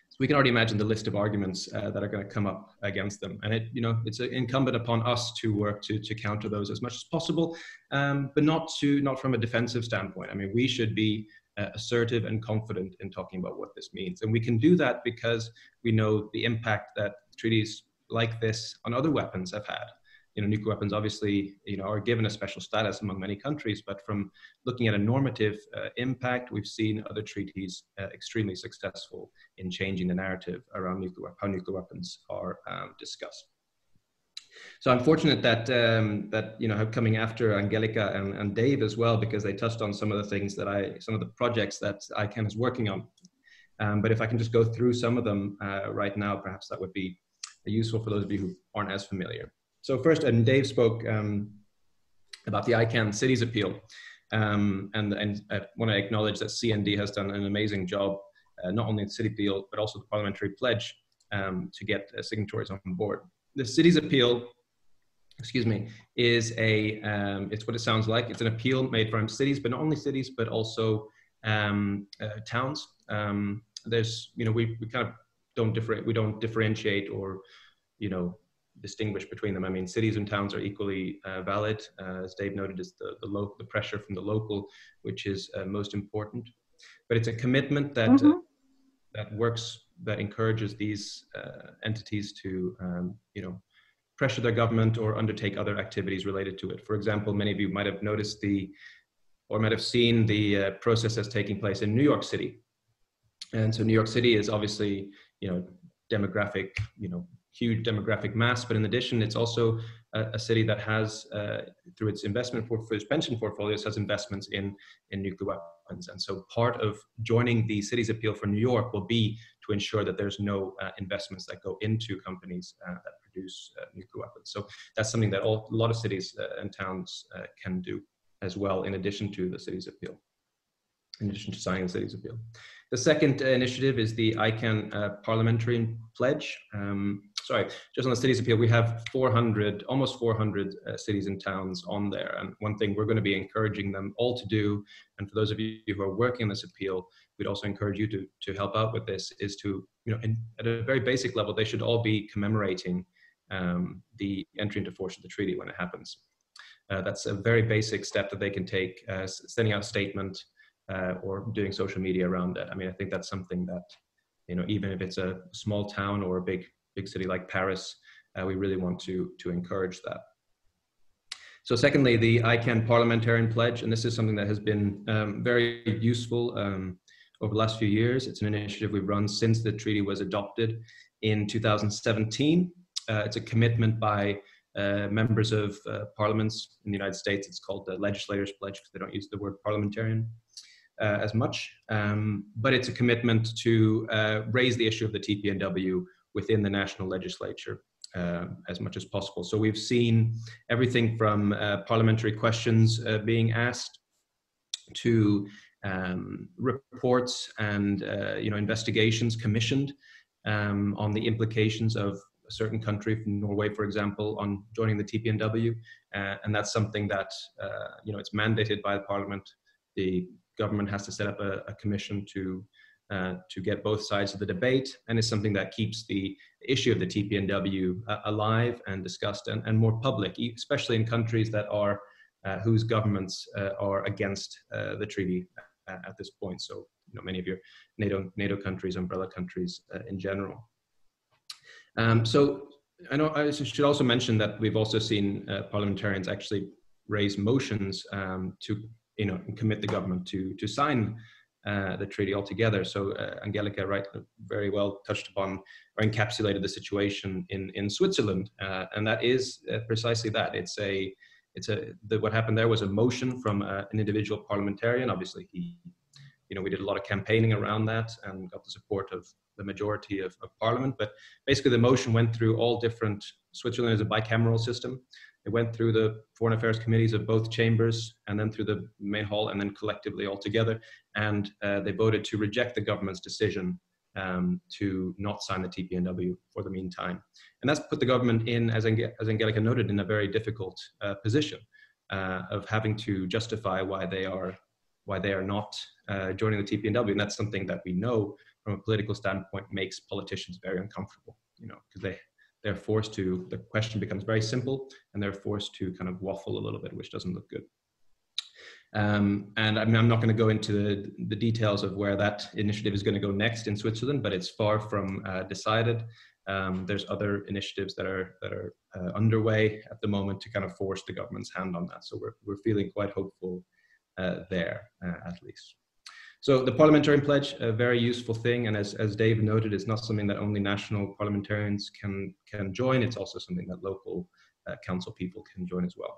So we can already imagine the list of arguments uh, that are going to come up against them. And it, you know, it's incumbent upon us to work to, to counter those as much as possible, um, but not, to, not from a defensive standpoint. I mean, we should be Uh, assertive and confident in talking about what this means. And we can do that because we know the impact that treaties like this on other weapons have had. You know, nuclear weapons obviously, you know, are given a special status among many countries, but from looking at a normative uh, impact, we've seen other treaties uh, extremely successful in changing the narrative around nuclear, how nuclear weapons are um, discussed. So I'm fortunate that, um, that you know, coming after Angelica and, and Dave as well, because they touched on some of the things that I, some of the projects that I CAN is working on. Um, but if I can just go through some of them uh, right now, perhaps that would be useful for those of you who aren't as familiar. So first, and Dave spoke um, about the I CAN Cities Appeal. Um, and and I want to acknowledge that C N D has done an amazing job, uh, not only in City Appeal, but also the Parliamentary Pledge um, to get uh, signatories on board. The Cities Appeal, excuse me, is a, um, it's what it sounds like. It's an appeal made from cities, but not only cities, but also um, uh, towns. Um, there's, you know, we, we kind of don't, differ we don't differentiate or, you know, distinguish between them. I mean, cities and towns are equally uh, valid. Uh, as Dave noted, is the, the, local, the pressure from the local, which is uh, most important. But it's a commitment that, mm-hmm. uh, that works that encourages these uh, entities to, um, you know, pressure their government or undertake other activities related to it. For example, many of you might have noticed the, or might have seen the uh, process that's taking place in New York City. And so New York City is obviously, you know, demographic, you know, huge demographic mass, but in addition, it's also a, a city that has, uh, through its investment for, for its pension portfolios, has investments in, in nuclear weapons. And so part of joining the Cities Appeal for New York will be to ensure that there's no uh, investments that go into companies uh, that produce uh, nuclear weapons. So that's something that all, a lot of cities uh, and towns uh, can do as well, in addition to the Cities Appeal, in addition to signing the Cities Appeal. The second uh, initiative is the I CAN uh, Parliamentary Pledge. Um, Sorry, just on the Cities Appeal, we have four hundred, almost four hundred uh, cities and towns on there. And one thing we're going to be encouraging them all to do, and for those of you who are working on this appeal, we'd also encourage you to, to help out with this, is to, you know, in, at a very basic level, they should all be commemorating um, the entry into force of the treaty when it happens. Uh, that's a very basic step that they can take, uh, sending out a statement uh, or doing social media around it. I mean, I think that's something that, you know, even if it's a small town or a big big city like Paris, uh, we really want to, to encourage that. So secondly, the I CAN Parliamentarian Pledge, and this is something that has been um, very useful um, over the last few years. It's an initiative we've run since the treaty was adopted in two thousand seventeen. Uh, it's a commitment by uh, members of uh, parliaments in the United States. It's called the Legislators Pledge because they don't use the word parliamentarian uh, as much, um, but it's a commitment to uh, raise the issue of the T P N W within the national legislature uh, as much as possible. So we've seen everything from uh, parliamentary questions uh, being asked to um, reports and uh, you know, investigations commissioned um, on the implications of a certain country, from Norway, for example, on joining the I P P N W, uh, and that's something that uh, you know, it's mandated by the Parliament. The government has to set up a, a commission to uh, to get both sides of the debate, and it's something that keeps the issue of the I P P N W uh, alive and discussed and, and more public, especially in countries that are Uh, whose governments uh, are against uh, the treaty uh, at this point. So, you know, many of your NATO NATO countries, umbrella countries uh, in general. Um, so, I know I should also mention that we've also seen uh, parliamentarians actually raise motions um, to, you know, commit the government to to sign uh, the treaty altogether. So, uh, Angelica, right, very well touched upon or encapsulated the situation in in Switzerland, uh, and that is uh, precisely that. It's a It's a, the, what happened there was a motion from uh, an individual parliamentarian. Obviously, he, you know, we did a lot of campaigning around that and got the support of the majority of, of Parliament. But basically, the motion went through all different. Switzerland is a bicameral system. It went through the foreign affairs committees of both chambers, and then through the main hall, and then collectively all together. And uh, they voted to reject the government's decision um, to not sign the I P P N W for the meantime. And that's put the government in, as Angelica noted, in a very difficult uh, position uh, of having to justify why they are why they are not uh, joining the I P P N W. And that's something that we know from a political standpoint makes politicians very uncomfortable, you know, because they, they're forced to, the question becomes very simple and they're forced to kind of waffle a little bit, which doesn't look good. Um, and I mean, I'm not going to go into the, the details of where that initiative is going to go next in Switzerland, but it's far from uh, decided. Um, there's other initiatives that are that are uh, underway at the moment to kind of force the government's hand on that. So we're we're feeling quite hopeful uh, there, uh, at least. So the parliamentarian pledge, a very useful thing, and as as Dave noted, it's not something that only national parliamentarians can can join. It's also something that local uh, council people can join as well.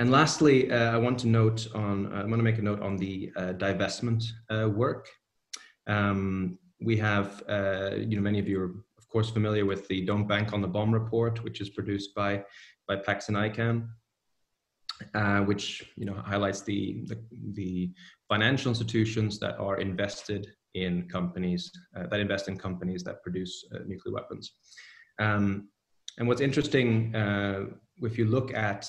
And lastly, uh, I want to note on uh, I want to make a note on the uh, divestment uh, work. Um, We have, uh, you know, many of you are, of course, familiar with the Don't Bank on the Bomb report, which is produced by, by Pax and I CAN, uh, which, you know, highlights the, the, the financial institutions that are invested in companies, uh, that invest in companies that produce uh, nuclear weapons. Um, and what's interesting, uh, if you look at,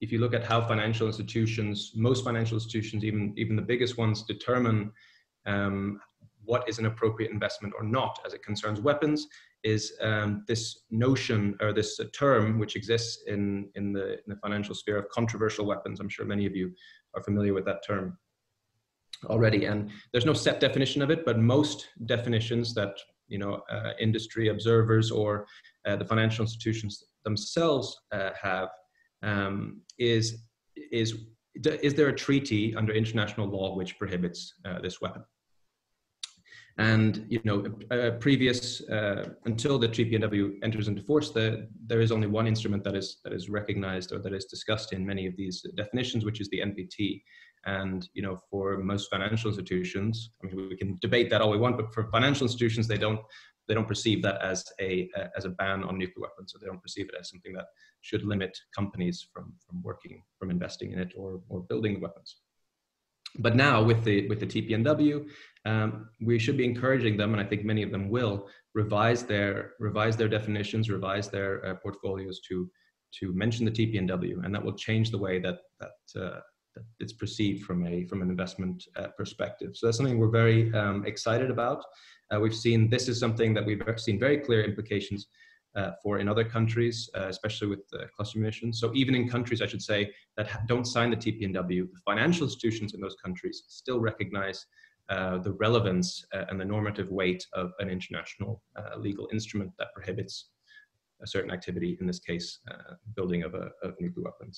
if you look at how financial institutions, most financial institutions, even, even the biggest ones, determine um, what is an appropriate investment or not as it concerns weapons, is um, this notion or this uh, term which exists in, in, the, in the financial sphere of controversial weapons. I'm sure many of you are familiar with that term already. And there's no set definition of it, but most definitions that, you know, uh, industry observers or uh, the financial institutions themselves uh, have um, is, is, is there a treaty under international law which prohibits uh, this weapon? And, you know, uh, previous, uh, until the I P P N W enters into force, the, there is only one instrument that is, that is recognized or that is discussed in many of these definitions, which is the N P T. And, you know, for most financial institutions, I mean, we can debate that all we want, but for financial institutions, they don't, they don't perceive that as a, uh, as a ban on nuclear weapons. So they don't perceive it as something that should limit companies from, from working, from investing in it or, or building the weapons. But now with the with the I P P N W, um, we should be encouraging them, and I think many of them will revise their revise their definitions, revise their uh, portfolios to to mention the I P P N W, and that will change the way that that, uh, that it's perceived from a from an investment uh, perspective. So that's something we're very um, excited about. Uh, we've seen this is something that we've seen very clear implications Uh, for in other countries, uh, especially with uh, cluster munitions. So even in countries, I should say, that don't sign the I P P N W, the financial institutions in those countries still recognize uh, the relevance uh, and the normative weight of an international uh, legal instrument that prohibits a certain activity, in this case, uh, building of, a, of nuclear weapons.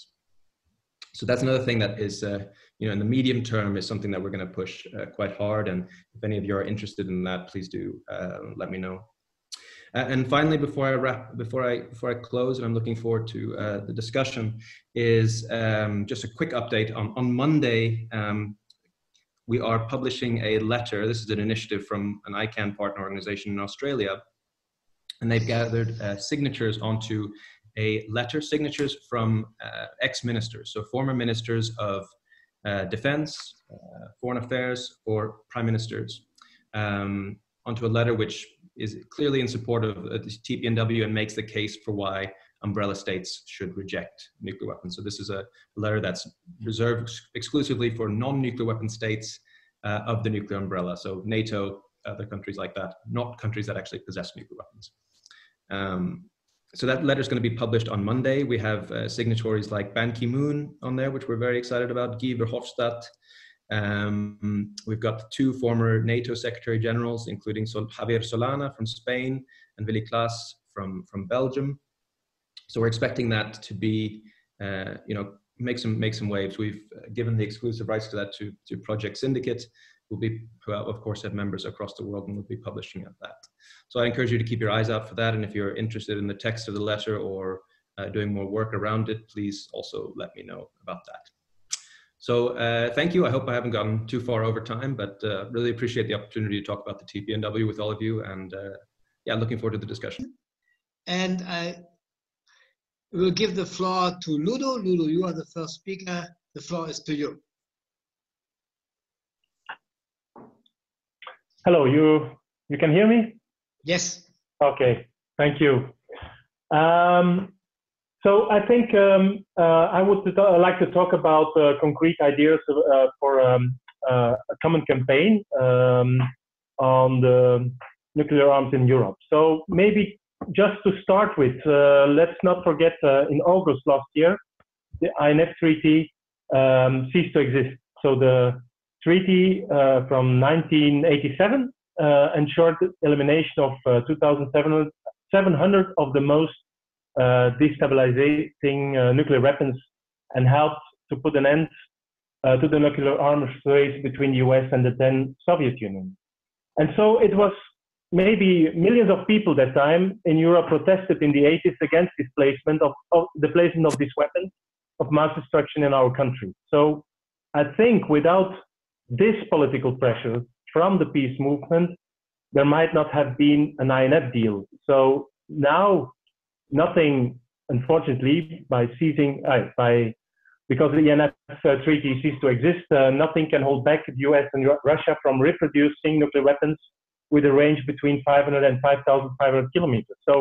So that's another thing that is, uh, you know, in the medium term is something that we're going to push uh, quite hard. And if any of you are interested in that, please do uh, let me know. Uh, and finally, before I wrap, before I before I close, and I'm looking forward to uh, the discussion, is um, just a quick update. On on Monday, um, we are publishing a letter. This is an initiative from an I CAN partner organization in Australia, and they've gathered uh, signatures onto a letter. Signatures from uh, ex-ministers, so former ministers of uh, defense, uh, foreign affairs or prime ministers um, onto a letter which is clearly in support of the I P P N W and makes the case for why umbrella states should reject nuclear weapons. So this is a letter that's reserved exclusively for non-nuclear weapon states uh, of the nuclear umbrella. So NATO, other countries like that, not countries that actually possess nuclear weapons. Um, so that letter is going to be published on Monday. We have uh, signatories like Ban Ki-moon on there, which we're very excited about, Guy Verhofstadt. Um, we've got two former NATO Secretary Generals, including Sol Javier Solana from Spain and Willy Klaas from, from Belgium. So we're expecting that to be, uh, you know, make some make some waves. We've given the exclusive rights to that to, to Project Syndicate, who will be, who of course have members across the world and will be publishing at that. So I encourage you to keep your eyes out for that. And if you're interested in the text of the letter or uh, doing more work around it, please also let me know about that. So uh, thank you. I hope I haven't gone too far over time, but uh, really appreciate the opportunity to talk about the I P P N W with all of you. And uh, yeah, looking forward to the discussion. And I will give the floor to Ludo. Ludo, you are the first speaker. The floor is to you. Hello, you, you can hear me? Yes. Okay, thank you. Um, So I think um, uh, I would like to talk about uh, concrete ideas uh, for um, uh, a common campaign um, on the nuclear arms in Europe. So maybe just to start with, uh, let's not forget uh, in August last year, the I N F Treaty um, ceased to exist. So the treaty uh, from nineteen eighty-seven uh, ensured the elimination of uh, two thousand seven hundred of the most Uh, destabilizing uh, nuclear weapons, and helped to put an end uh, to the nuclear arms race between the U S and the then Soviet Union. And so it was maybe millions of people that time in Europe protested in the eighties against this placement of, of the placement of this weapon of mass destruction in our country. So I think without this political pressure from the peace movement, there might not have been an I N F deal. So now, nothing, unfortunately, by ceasing, uh, by because the I N F uh, treaty ceased to exist, uh, nothing can hold back the U S and Russia from reproducing nuclear weapons with a range between five hundred and five thousand five hundred kilometers. So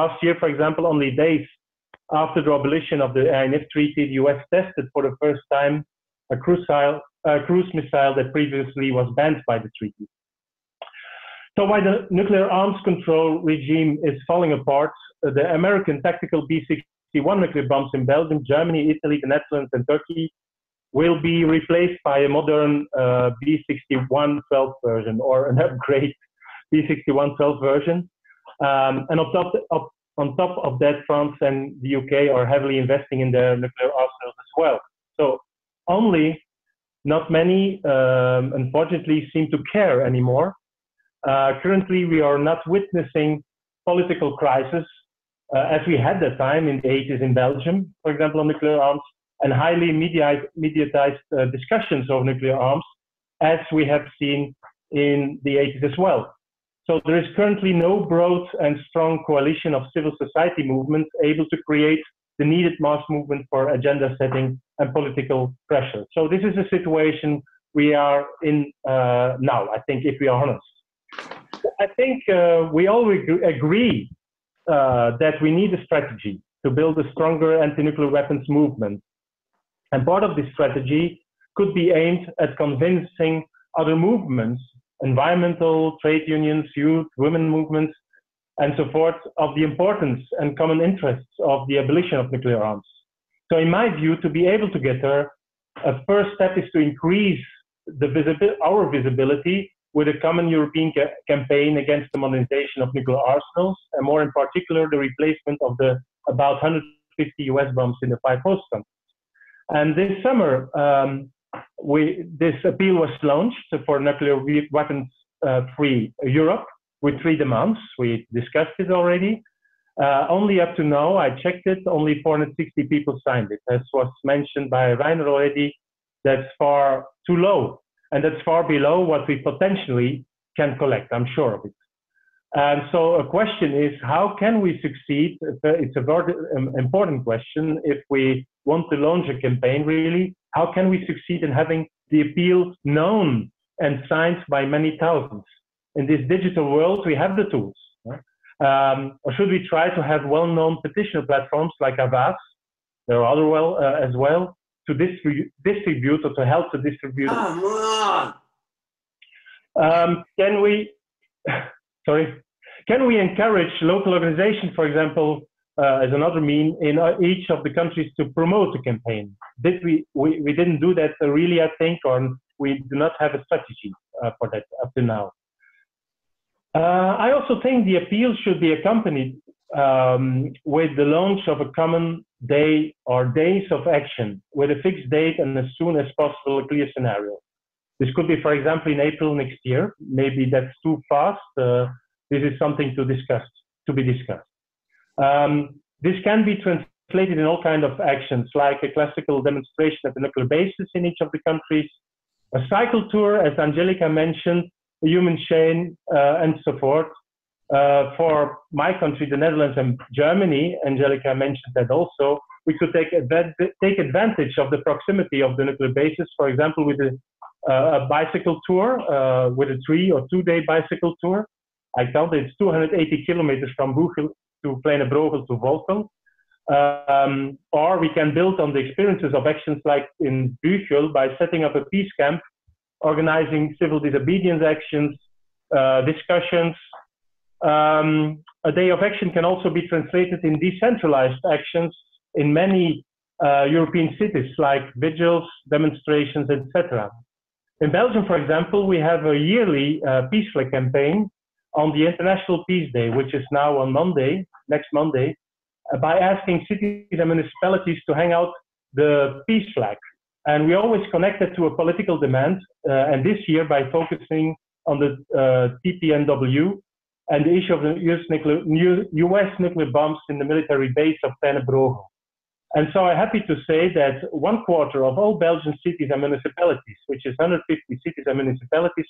last year, for example, only days after the abolition of the I N F treaty, the U S tested for the first time a cruise, uh, cruise missile that previously was banned by the treaty. So while the nuclear arms control regime is falling apart, the American tactical B sixty-one nuclear bombs in Belgium, Germany, Italy, the Netherlands, and Turkey will be replaced by a modern uh, B sixty-one twelve version, or an upgrade B sixty-one twelve version. Um, and on top, of, on top of that, France and the U K are heavily investing in their nuclear arsenals as well. So only not many, um, unfortunately, seem to care anymore. Uh, currently, we are not witnessing political crisis uh, as we had that time in the eighties in Belgium, for example, on nuclear arms, and highly mediatized uh, discussions of nuclear arms, as we have seen in the eighties as well. So there is currently no broad and strong coalition of civil society movements able to create the needed mass movement for agenda setting and political pressure. So this is the situation we are in uh, now, I think, if we are honest. I think uh, we all agree uh, that we need a strategy to build a stronger anti-nuclear weapons movement. And part of this strategy could be aimed at convincing other movements, environmental, trade unions, youth, women movements, and so forth, of the importance and common interests of the abolition of nuclear arms. So in my view, to be able to get there, a first step is to increase the visibi- our visibility with a common European ca campaign against the modernization of nuclear arsenals, and more in particular, the replacement of the about one hundred fifty U S bombs in the five host countries. And this summer, um, we, this appeal was launched for nuclear weapons-free uh, Europe with three demands. We discussed it already. Uh, only up to now, I checked it, only four hundred sixty people signed it. As was mentioned by Rainer already, that's far too low. And that's far below what we potentially can collect, I'm sure of it. And so a question is, how can we succeed? It's a very important question. If we want to launch a campaign, really, how can we succeed in having the appeal known and signed by many thousands. In this digital world, we have the tools. Um, or should we try to have well-known petition platforms like Avast? There are other well uh, as well to distribute, distribute or to help to distribute. Oh, um, can we? Sorry. Can we encourage local organizations, for example, uh, as another mean in each of the countries to promote the campaign? Did we, we, we didn't do that really, I think, or we do not have a strategy uh, for that up to now. Uh, I also think the appeal should be accompanied um, with the launch of a common day or days of action with a fixed date and as soon as possible a clear scenario. This could be, for example, in April next year. Maybe that's too fast. Uh, This is something to discuss, to be discussed. Um, this can be translated in all kinds of actions, like a classical demonstration at the nuclear basis in each of the countries, a cycle tour, as Angelica mentioned, a human chain, uh, and so forth. Uh, for my country, the Netherlands and Germany, Angelica mentioned that also, we could take, take advantage of the proximity of the nuclear basis, for example, with a, uh, a bicycle tour, uh, with a three or two-day bicycle tour. I counted it's two hundred eighty kilometers from Büchel to Kleine Brogel to Volkel. Um, or we can build on the experiences of actions like in Büchel by setting up a peace camp, organizing civil disobedience actions, uh, discussions. Um, a day of action can also be translated in decentralized actions in many uh, European cities, like vigils, demonstrations, et cetera. In Belgium, for example, we have a yearly uh, peace flag campaign on the International Peace Day, which is now on Monday, next Monday, uh, by asking cities and municipalities to hang out the peace flag. And we always connect it to a political demand, uh, and this year by focusing on the uh, I P P N W and the issue of the U S nuclear, U S nuclear bombs in the military base of Kleine Brogel. And so I'm happy to say that one quarter of all Belgian cities and municipalities, which is one hundred fifty cities and municipalities,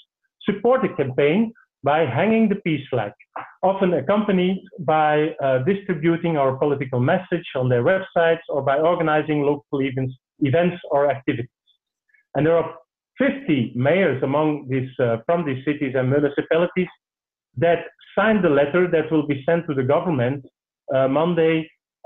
support the campaign by hanging the peace flag, often accompanied by uh, distributing our political message on their websites or by organizing local events, events or activities. And there are fifty mayors among these, uh, from these cities and municipalities that signed the letter that will be sent to the government uh, Monday,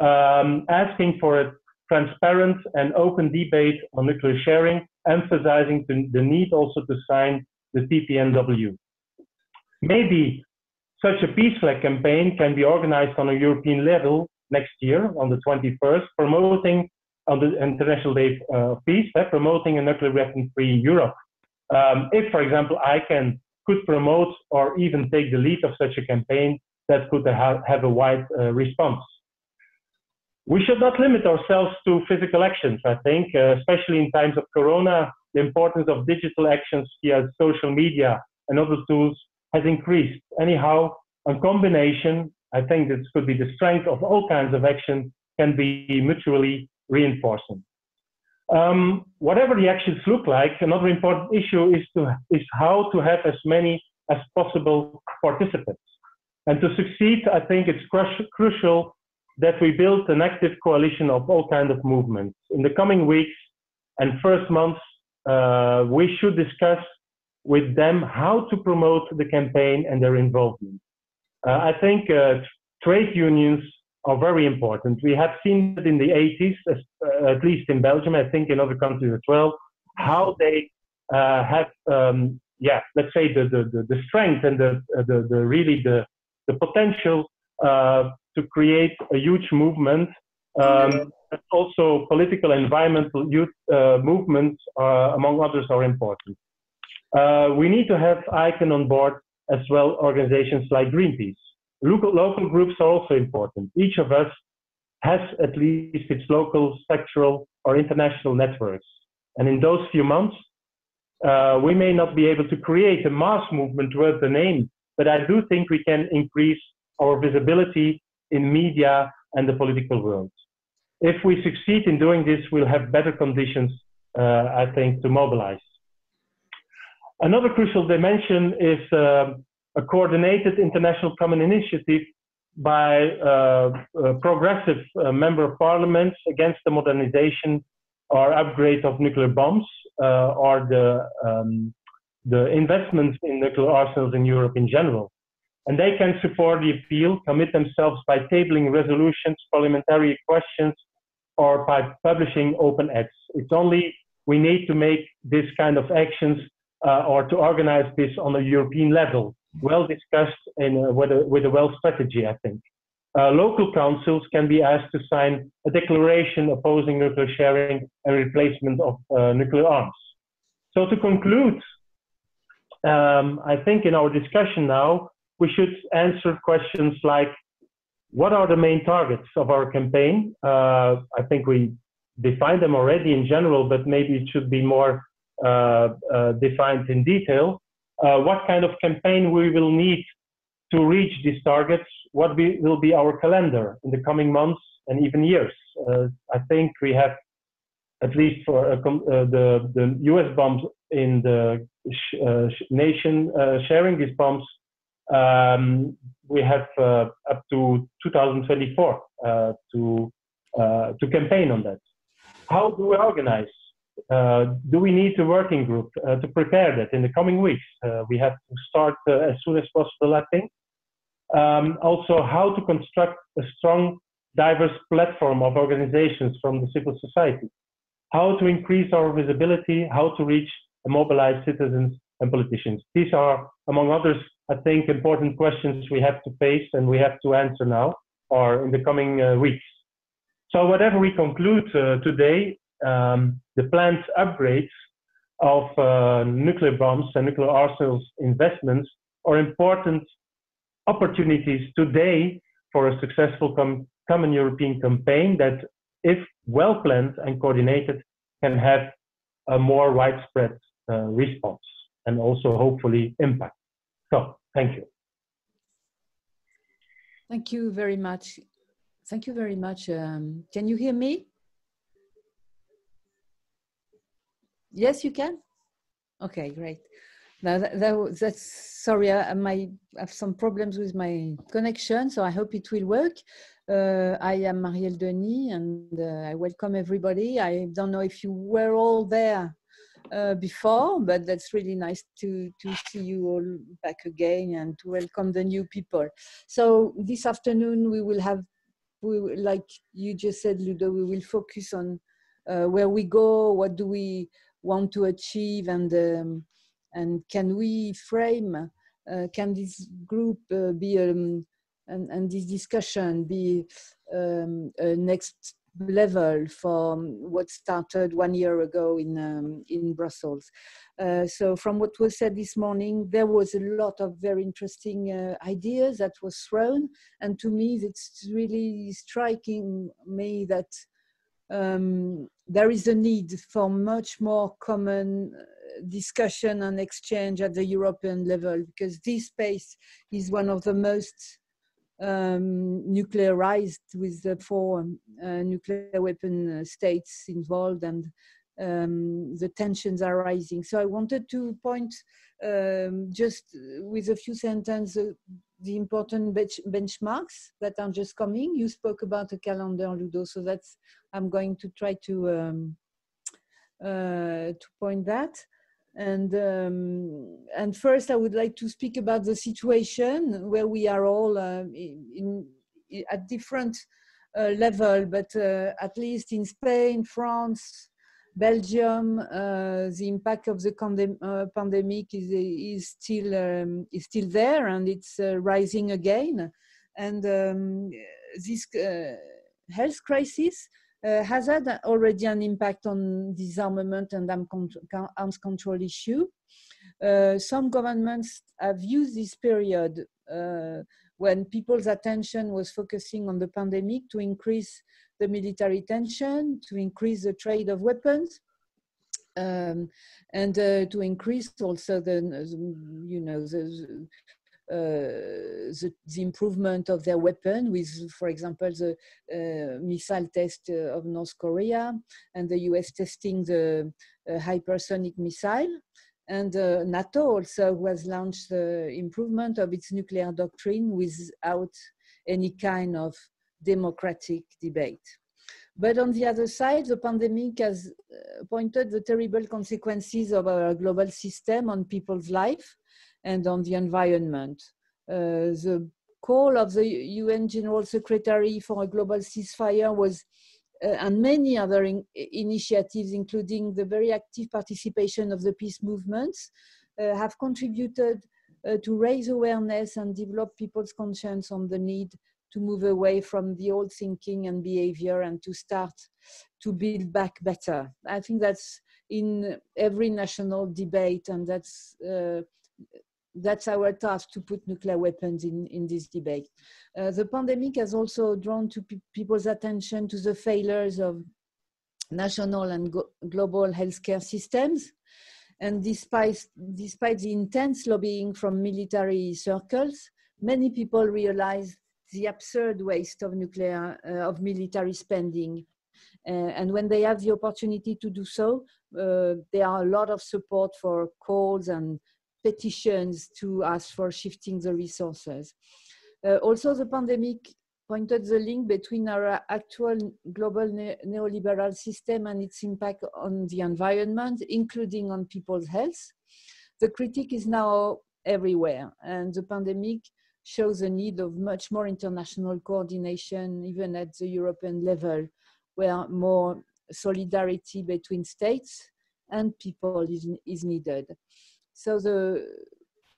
um, asking for a transparent and open debate on nuclear sharing, emphasizing the need also to sign the I P P N W. Maybe such a peace flag campaign can be organized on a European level next year, on the twenty-first, promoting on the International Day of Peace, uh, promoting a nuclear weapon-free Europe. Um, if, for example, ICAN could promote or even take the lead of such a campaign, that could ha have a wide uh, response. We should not limit ourselves to physical actions, I think, uh, especially in times of Corona. The importance of digital actions via social media and other tools has increased. Anyhow, a combination, I think this could be the strength of all kinds of action, can be mutually reinforcing. Um, whatever the actions look like, another important issue is, to, is how to have as many as possible participants. And to succeed, I think it's crush, crucial that we build an active coalition of all kinds of movements. In the coming weeks and first months, uh, we should discuss with them how to promote the campaign and their involvement. Uh, I think uh, trade unions are very important. We have seen it in the eighties, as, uh, at least in Belgium, I think in other countries as well, how they uh, have, um, yeah, let's say the, the, the strength and the, the, the really the, the potential uh, to create a huge movement. Um, also political, environmental youth uh, movements, uh, among others, are important. Uh, we need to have ICAN on board as well, organizations like Greenpeace. Local, local groups are also important. Each of us has at least its local, sectoral, or international networks. And in those few months, uh, we may not be able to create a mass movement worth the name, but I do think we can increase our visibility in media and the political world. If we succeed in doing this, we'll have better conditions, uh, I think, to mobilize. Another crucial dimension is uh, a coordinated international common initiative by uh, uh, progressive uh, member of parliaments against the modernization or upgrade of nuclear bombs uh, are the um, the investments in nuclear arsenals in Europe in general. And they can support the appeal, commit themselves by tabling resolutions, parliamentary questions, or by publishing open acts. It's only we need to make this kind of actions uh, or to organize this on a European level, well discussed in a, with, a, with a well strategy, I think. Uh, local councils can be asked to sign a declaration opposing nuclear sharing and replacement of uh, nuclear arms. So to conclude, um, I think in our discussion now, we should answer questions like, what are the main targets of our campaign? Uh, I think we defined them already in general, but maybe it should be more uh, uh, defined in detail. Uh, what kind of campaign we will need to reach these targets? What be, will be our calendar in the coming months and even years? Uh, I think we have, at least for uh, uh, the, the U S bombs in the sh uh, sh nation uh, sharing these bombs, um, we have uh, up to two thousand twenty-four uh, to, uh, to campaign on that. How do we organize? Uh, do we need a working group uh, to prepare that in the coming weeks? Uh, we have to start uh, as soon as possible, I think. Um, also, how to construct a strong, diverse platform of organizations from the civil society. How to increase our visibility, how to reach and mobilize citizens and politicians. These are, among others, I think, important questions we have to face and we have to answer now or in the coming uh, weeks. So whatever we conclude uh, today, Um, the planned upgrades of uh, nuclear bombs and nuclear arsenals investments are important opportunities today for a successful com common European campaign that, if well planned and coordinated, can have a more widespread uh, response and also hopefully impact. So, thank you. Thank you very much. Thank you very much. Um, can you hear me? Yes, you can. Okay, great. Now that, that, that's sorry, I, I might have some problems with my connection, so I hope it will work. Uh, I am Marielle Denis, and uh, I welcome everybody. I don't know if you were all there uh, before, but that's really nice to to see you all back again and to welcome the new people. So this afternoon we will have, we like you just said, Ludo, we will focus on uh, where we go, what do we want to achieve, and um, and can we frame, uh, can this group uh, be, um, and, and this discussion be um, a next level from what started one year ago in, um, in Brussels. Uh, so from what was said this morning, there was a lot of very interesting uh, ideas that was thrown, and to me it's really striking me that Um, there is a need for much more common discussion and exchange at the European level, because this space is one of the most um, nuclearized, with the four uh, nuclear weapon states involved, and um, the tensions are rising. So I wanted to point um, just with a few sentences uh, the important bench benchmarks that are just coming. You spoke about the calendar, Ludo, so that's, I'm going to try to um, uh, to point that. And um, and first, I would like to speak about the situation where we are all uh, in, in at different uh, level, but uh, at least in Spain, France, Belgium, uh, the impact of the pandem uh, pandemic is, is, still, um, is still there, and it's uh, rising again. And um, this uh, health crisis uh, has had already an impact on disarmament and arms control issue. Uh, some governments have used this period uh, when people's attention was focusing on the pandemic to increase the military tension, to increase the trade of weapons, um, and uh, to increase also the, you know, the, uh, the, the improvement of their weapon with, for example, the uh, missile test of North Korea, and the U S testing the uh, hypersonic missile. And uh, NATO also has launched the improvement of its nuclear doctrine without any kind of democratic debate. But on the other side, the pandemic has pointed the terrible consequences of our global system on people's life and on the environment. Uh, the call of the U N General Secretary for a global ceasefire was, uh, and many other in initiatives, including the very active participation of the peace movements, uh, have contributed uh, to raise awareness and develop people's conscience on the need to move away from the old thinking and behavior and to start to build back better. I think that's in every national debate, and that's uh, that's our task, to put nuclear weapons in, in this debate. Uh, the pandemic has also drawn to pe people's attention to the failures of national and global healthcare systems. And despite, despite the intense lobbying from military circles, many people realize the absurd waste of nuclear, uh, of military spending. Uh, and when they have the opportunity to do so, uh, there are a lot of support for calls and petitions to ask for shifting the resources. Uh, also, the pandemic pointed the link between our actual global ne neoliberal system and its impact on the environment, including on people's health. The critique is now everywhere, and the pandemic shows the need of much more international coordination, even at the European level, where more solidarity between states and people is, is needed. So the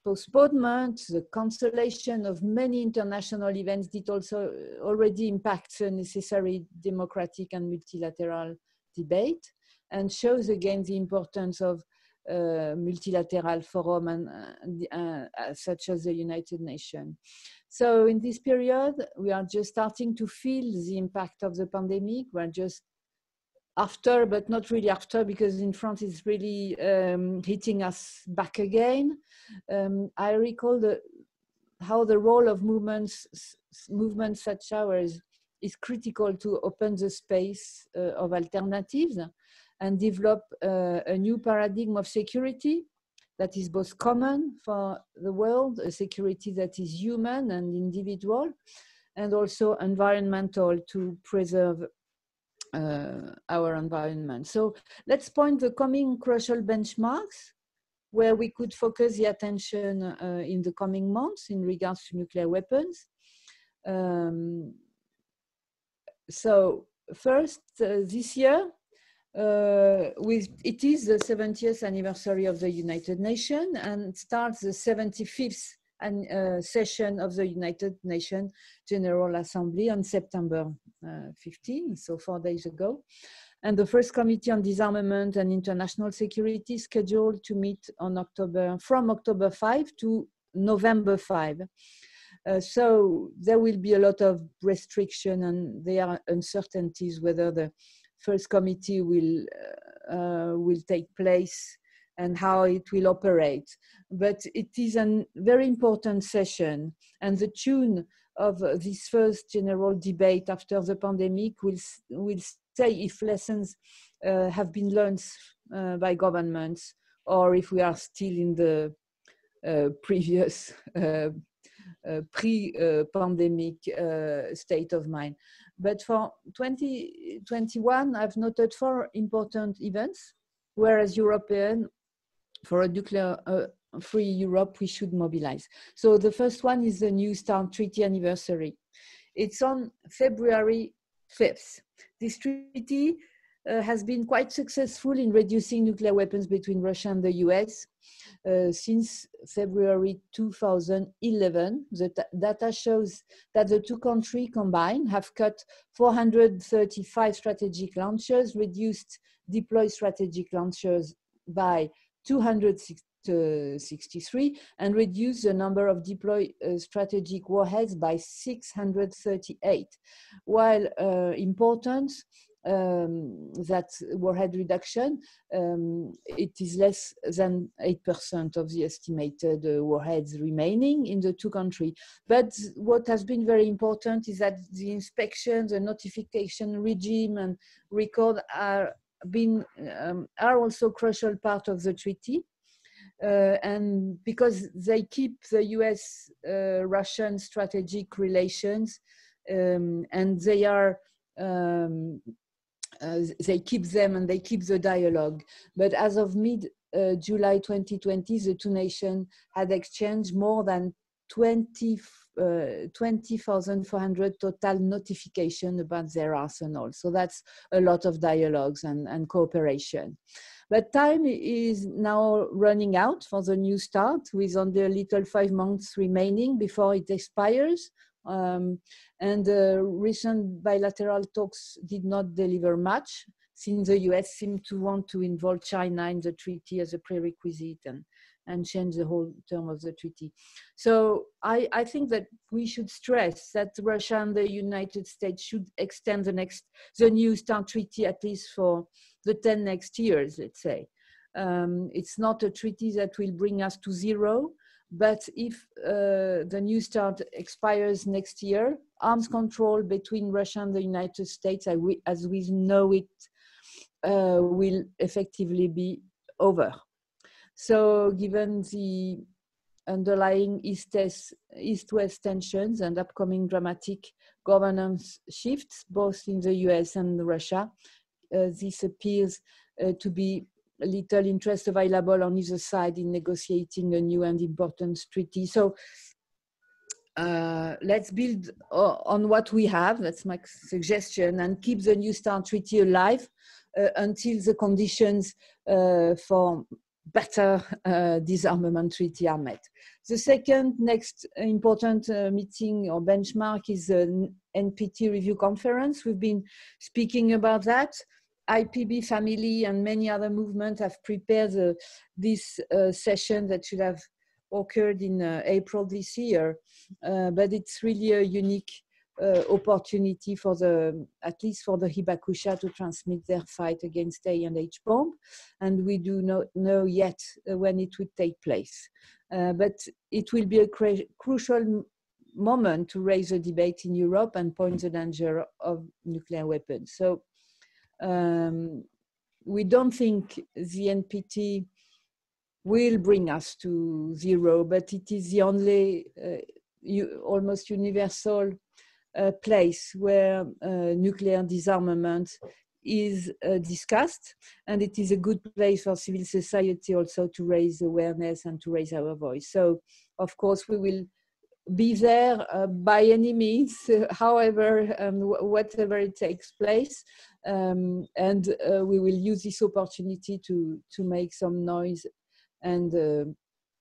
postponement, the cancellation of many international events did also already impact the necessary democratic and multilateral debate, and shows again the importance of uh, multilateral forum and, uh, uh, such as the United Nations. So in this period, we are just starting to feel the impact of the pandemic. We're just after, but not really after, because in France it's really um, hitting us back again. Um, I recall the, how the role of movements, movements such ours is critical to open the space uh, of alternatives and develop uh, a new paradigm of security that is both common for the world, a security that is human and individual, and also environmental, to preserve Uh, our environment. So let's point the coming crucial benchmarks where we could focus the attention uh, in the coming months in regards to nuclear weapons. Um, so first, uh, this year, uh, with, it is the seventieth anniversary of the United Nations, and starts the seventy-fifth an, uh, session of the United Nations General Assembly on September Uh, fifteen, so four days ago, and the first Committee on Disarmament and International Security scheduled to meet on October, from October fifth to November fifth. Uh, so there will be a lot of restriction, and there are uncertainties whether the first committee will uh, will take place and how it will operate. But it is a very important session, and the tune of this first general debate after the pandemic will, will say if lessons uh, have been learned uh, by governments, or if we are still in the uh, previous uh, uh, pre-pandemic uh, uh, state of mind. But for twenty twenty-one, I've noted four important events, whereas European, for a nuclear uh, free Europe, we should mobilize. So the first one is the New START Treaty anniversary. It's on February fifth. This treaty uh, has been quite successful in reducing nuclear weapons between Russia and the U S uh, since February two thousand eleven. The data shows that the two countries combined have cut four hundred thirty-five strategic launchers, reduced deployed strategic launchers by two hundred sixty. To sixty-three, and reduce the number of deployed uh, strategic warheads by six hundred thirty-eight. While uh, important um, that warhead reduction, um, it is less than eight percent of the estimated uh, warheads remaining in the two countries. But what has been very important is that the inspection, the notification regime and record are, been, um, are also crucial part of the treaty. Uh, and because they keep the U S uh, Russian strategic relations, um, and they are um, uh, they keep them and they keep the dialogue. But as of mid-July twenty twenty, the two nations had exchanged more than twenty thousand four hundred total notification about their arsenal. So that's a lot of dialogues and, and cooperation. But time is now running out for the new start, with only a little five months remaining before it expires. Um, and uh, recent bilateral talks did not deliver much, since the U S seemed to want to involve China in the treaty as a prerequisite and, and change the whole term of the treaty. So I, I think that we should stress that Russia and the United States should extend the, next, the New START treaty at least for the ten next years, let's say. Um, it's not a treaty that will bring us to zero, but if uh, the New START expires next year, arms control between Russia and the United States, as we know it, uh, will effectively be over. So given the underlying East-West tensions and upcoming dramatic governance shifts, both in the U S and Russia, uh, this appears uh, to be little interest available on either side in negotiating a new and important treaty. So uh, let's build uh, on what we have, that's my suggestion, and keep the New START treaty alive uh, until the conditions uh, for better uh, disarmament treaty are met. The second next important uh, meeting or benchmark is the N P T review conference. We've been speaking about that. I P B family and many other movements have prepared uh, this uh, session that should have occurred in uh, April this year, uh, but it's really a unique uh, opportunity for the, at least for the Hibakusha, to transmit their fight against A and H bomb, and we do not know yet uh, when it would take place. Uh, but it will be a crucial moment to raise a debate in Europe and point the danger of nuclear weapons. So, Um, we don't think the N P T will bring us to zero, but it is the only uh, you, almost universal uh, place where uh, nuclear disarmament is uh, discussed, and it is a good place for civil society also to raise awareness and to raise our voice. So, of course, we will be there uh, by any means, uh, however, um, wh whatever it takes place, um, and uh, we will use this opportunity to to make some noise and uh,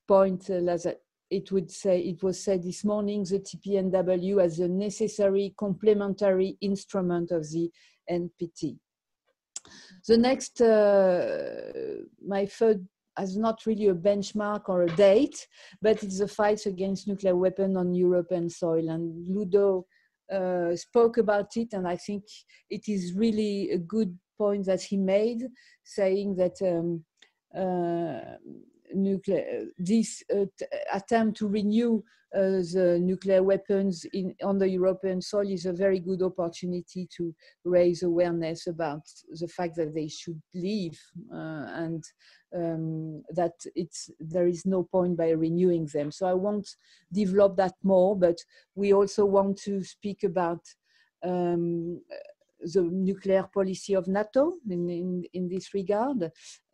point, uh, as it would say, it was said this morning, the I P P N W as a necessary complementary instrument of the N P T. The next, uh, my third. As not really a benchmark or a date, but it's the fight against nuclear weapons on European soil. And Ludo uh, spoke about it, and I think it is really a good point that he made, saying that um, uh, nuclear, this uh, attempt to renew uh, the nuclear weapons in, on the European soil is a very good opportunity to raise awareness about the fact that they should leave uh, and um, that it's, there is no point by renewing them. So I won't develop that more, but we also want to speak about um, the nuclear policy of NATO in, in, in this regard,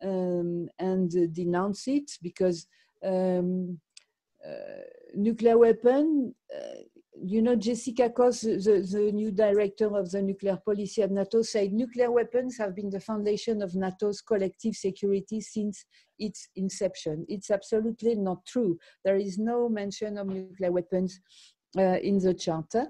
um, and uh, denounce it, because um, uh, nuclear weapon, uh, you know, Jessica Koss, the, the new director of the nuclear policy at NATO, said nuclear weapons have been the foundation of NATO's collective security since its inception. It's absolutely not true. There is no mention of nuclear weapons Uh, in the Charter.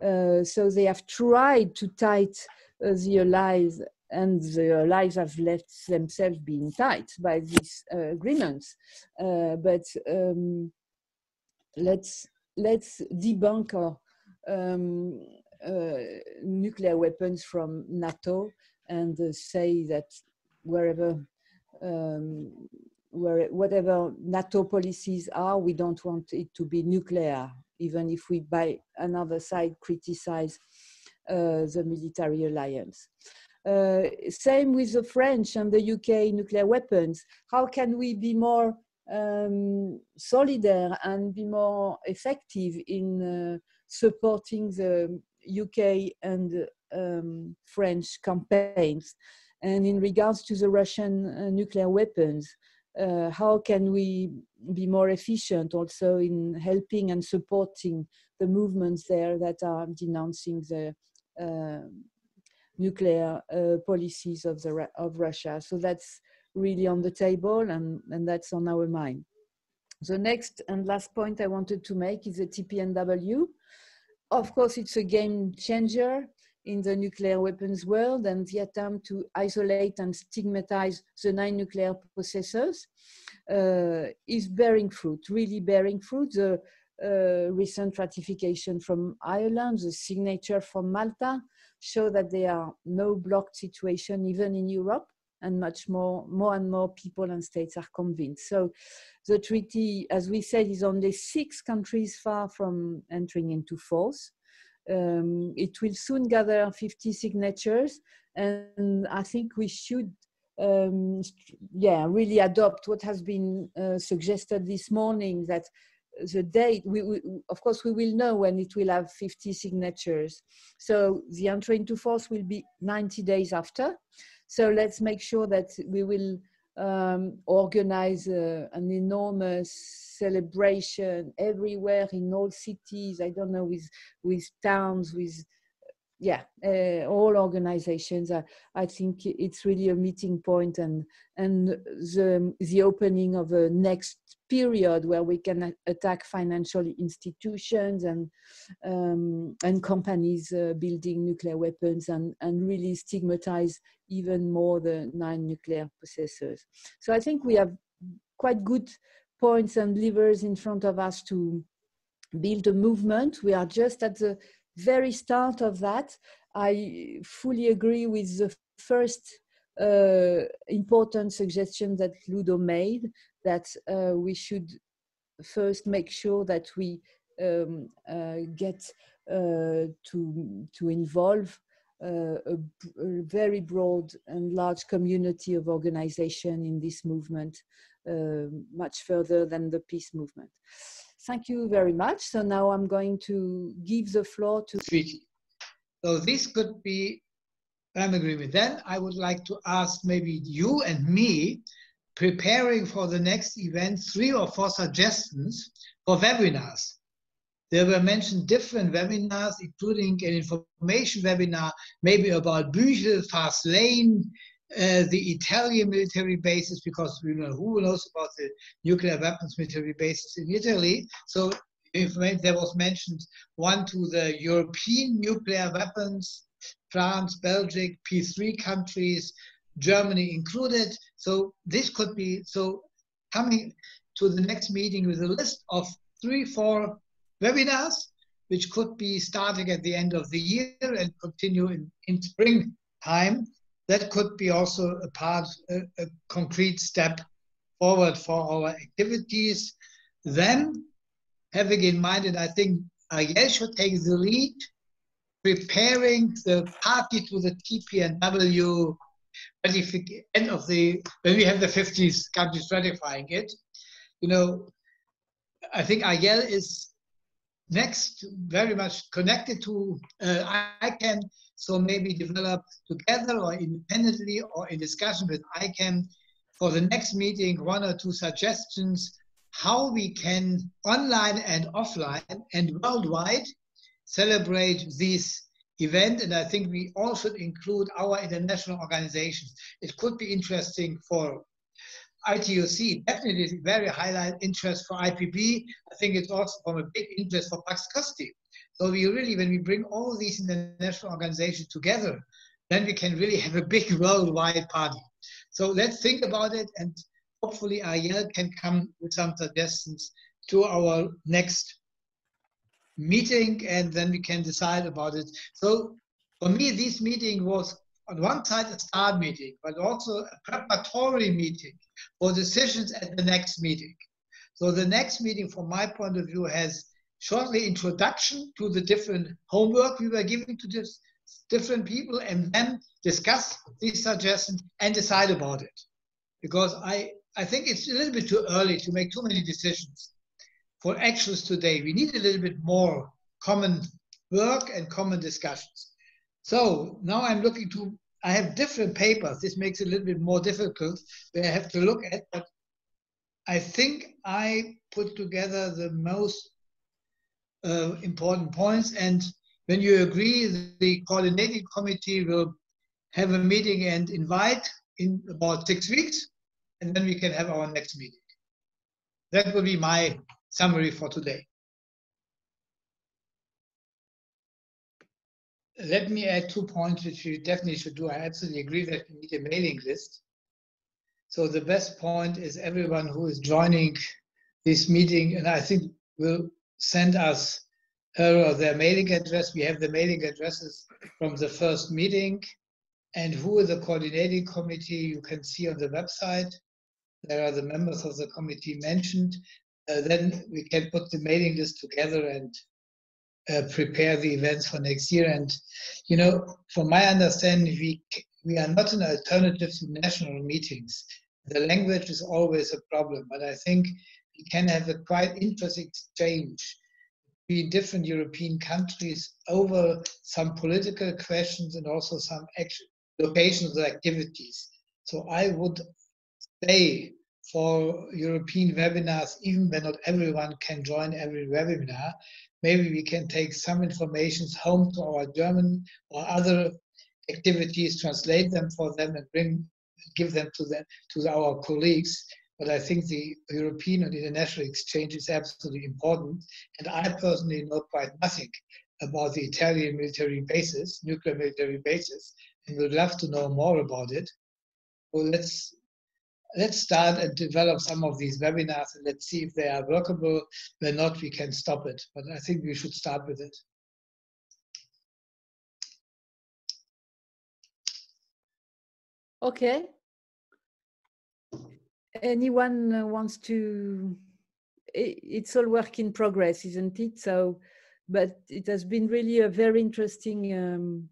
Uh, so they have tried to tight uh, the allies, and the allies have left themselves being tight by these uh, agreements. Uh, but um, let's, let's debunk our um, uh, nuclear weapons from NATO and uh, say that wherever um, where, whatever NATO policies are, we don't want it to be nuclear, even if we, by another side, criticize uh, the military alliance. Uh, same with the French and the U K nuclear weapons. How can we be more um, solidar and be more effective in uh, supporting the U K and um, French campaigns. And in regards to the Russian uh, nuclear weapons, uh, how can we be more efficient also in helping and supporting the movements there that are denouncing the uh, nuclear uh, policies of, the, of Russia? So that's really on the table, and, and that's on our mind. The next and last point I wanted to make is the I P P N W. Of course, it's a game changer in the nuclear weapons world, and the attempt to isolate and stigmatize the non-nuclear possessors uh, is bearing fruit, really bearing fruit. The uh, recent ratification from Ireland, the signature from Malta, show that there are no blocked situation even in Europe, and much more, more and more people and states are convinced. So the treaty, as we said, is only six countries far from entering into force. Um, it will soon gather fifty signatures, and I think we should um, yeah, really adopt what has been uh, suggested this morning, that the date, we, we, of course, we will know when it will have fifty signatures. So the entry into force will be ninety days after. So let's make sure that we will um, organize uh, an enormous celebration everywhere in all cities, I don't know, with, with towns, with, yeah, uh, all organizations. I, I think it's really a meeting point, and, and the, the opening of a next period where we can attack financial institutions and um, and companies uh, building nuclear weapons, and, and really stigmatize even more the non-nuclear possessors. So I think we have quite good points and levers in front of us to build a movement. We are just at the very start of that. I fully agree with the first uh, important suggestion that Ludo made, that uh, we should first make sure that we um, uh, get uh, to, to involve uh, a, a very broad and large community of organization in this movement, uh, much further than the peace movement. Thank you very much. So now I'm going to give the floor to... Treaty. So this could be, I'm agreeing with that. I would like to ask maybe you and me, preparing for the next event, three or four suggestions for webinars. There were mentioned different webinars, including an information webinar, maybe about Büchel, Fast Lane, Uh, the Italian military bases, because we know who knows about the nuclear weapons military bases in Italy. So if there was mentioned one to the European nuclear weapons, France, Belgium, P three countries, Germany included. So this could be, so coming to the next meeting with a list of three, four webinars, which could be starting at the end of the year and continue in, in spring time. That could be also a part, a, a concrete step forward for our activities. Then, having in mind that I think Ariel should take the lead, preparing the party to the I P P N W end of the, when we have the fifties countries ratifying it. You know, I think Ariel is next very much connected to uh, I CAN. So maybe develop together or independently or in discussion with I CAN for the next meeting, one or two suggestions, how we can online and offline and worldwide celebrate this event. And I think we all should include our international organizations. It could be interesting for I T U C, definitely very high interest for I P B. I think it's also from a big interest for Pax Christi. So we really, when we bring all these international organizations together, then we can really have a big worldwide party. So let's think about it, and hopefully Ariel can come with some suggestions to our next meeting, and then we can decide about it. So for me, this meeting was on one side a start meeting, but also a preparatory meeting for decisions at the next meeting. So the next meeting, from my point of view, has shortly introduction to the different homework we were giving to this different people, and then discuss these suggestions and decide about it. Because I, I think it's a little bit too early to make too many decisions for actions today. We need a little bit more common work and common discussions. So now I'm looking to, I have different papers. This makes it a little bit more difficult that I have to look at, but I think I put together the most uh, important points. And when you agree, the coordinating committee will have a meeting and invite in about six weeks, and then we can have our next meeting. That will be my summary for today. Let me add two points which we definitely should do. I absolutely agree that we need a mailing list. So the best point is everyone who is joining this meeting, and I think will send us her or their mailing address. We have the mailing addresses from the first meeting. And who is the coordinating committee, you can see on the website. There are the members of the committee mentioned. Uh, then we can put the mailing list together and uh, prepare the events for next year. And, you know, from my understanding, we, we are not an alternative to national meetings. The language is always a problem, but I think we can have a quite interesting exchange between different European countries over some political questions and also some action. Locations of activities. So I would stay for European webinars, even when not everyone can join every webinar. Maybe we can take some information home to our German or other activities, translate them for them and bring, give them to, them, to our colleagues. But I think the European and international exchange is absolutely important. And I personally know quite nothing about the Italian military bases, nuclear military bases, and we'd love to know more about it. So let's, let's start and develop some of these webinars and let's see if they are workable. If not, we can stop it. But I think we should start with it. Okay. Anyone wants to, it's all work in progress, isn't it? So, but it has been really a very interesting um,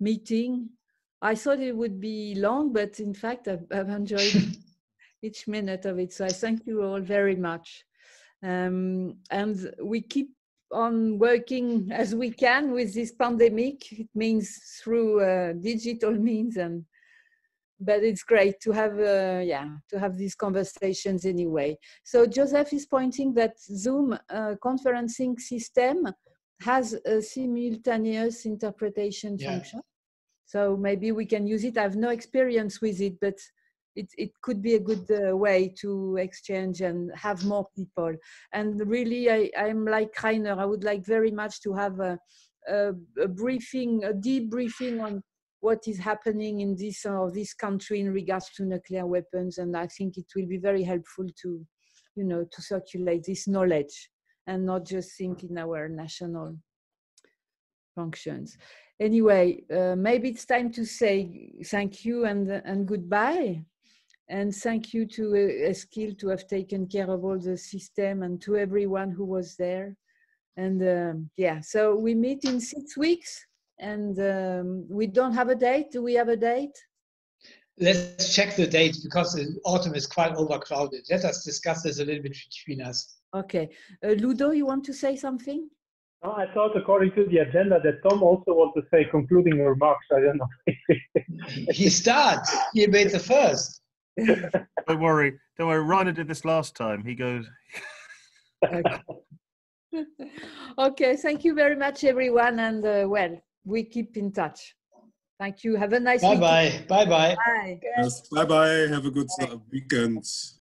meeting. I thought it would be long, but in fact, I've, I've enjoyed each minute of it. So I thank you all very much. Um, and we keep on working as we can with this pandemic. It means through uh, digital means, and but it's great to have, uh, yeah, to have these conversations anyway. So Joseph is pointing that Zoom uh, conferencing system has a simultaneous interpretation yeah. function. So maybe we can use it. I have no experience with it, but it, it could be a good uh, way to exchange and have more people. And really, I, I'm like Rainer. I would like very much to have a, a, a briefing, a debriefing on what is happening in this or uh, this country in regards to nuclear weapons. And I think it will be very helpful to, you know, to circulate this knowledge and not just think in our national functions. Anyway, uh, maybe it's time to say thank you and, and goodbye. And thank you to uh, Eskil to have taken care of all the system and to everyone who was there. And um, yeah, so we meet in six weeks and um, we don't have a date. Do we have a date? Let's check the date because the autumn is quite overcrowded. Let us discuss this a little bit between us. Okay. Uh, Ludo, you want to say something? No, I thought according to the agenda that Tom also wanted to say concluding remarks. I don't know. He starts. He made the first. Don't worry. Don't worry. Rainer did this last time. He goes. Okay. Okay. Thank you very much, everyone. And uh, well, we keep in touch. Thank you. Have a nice bye-bye. Bye-bye. Bye-bye. Yes. Bye-bye. Have a good bye. Weekend.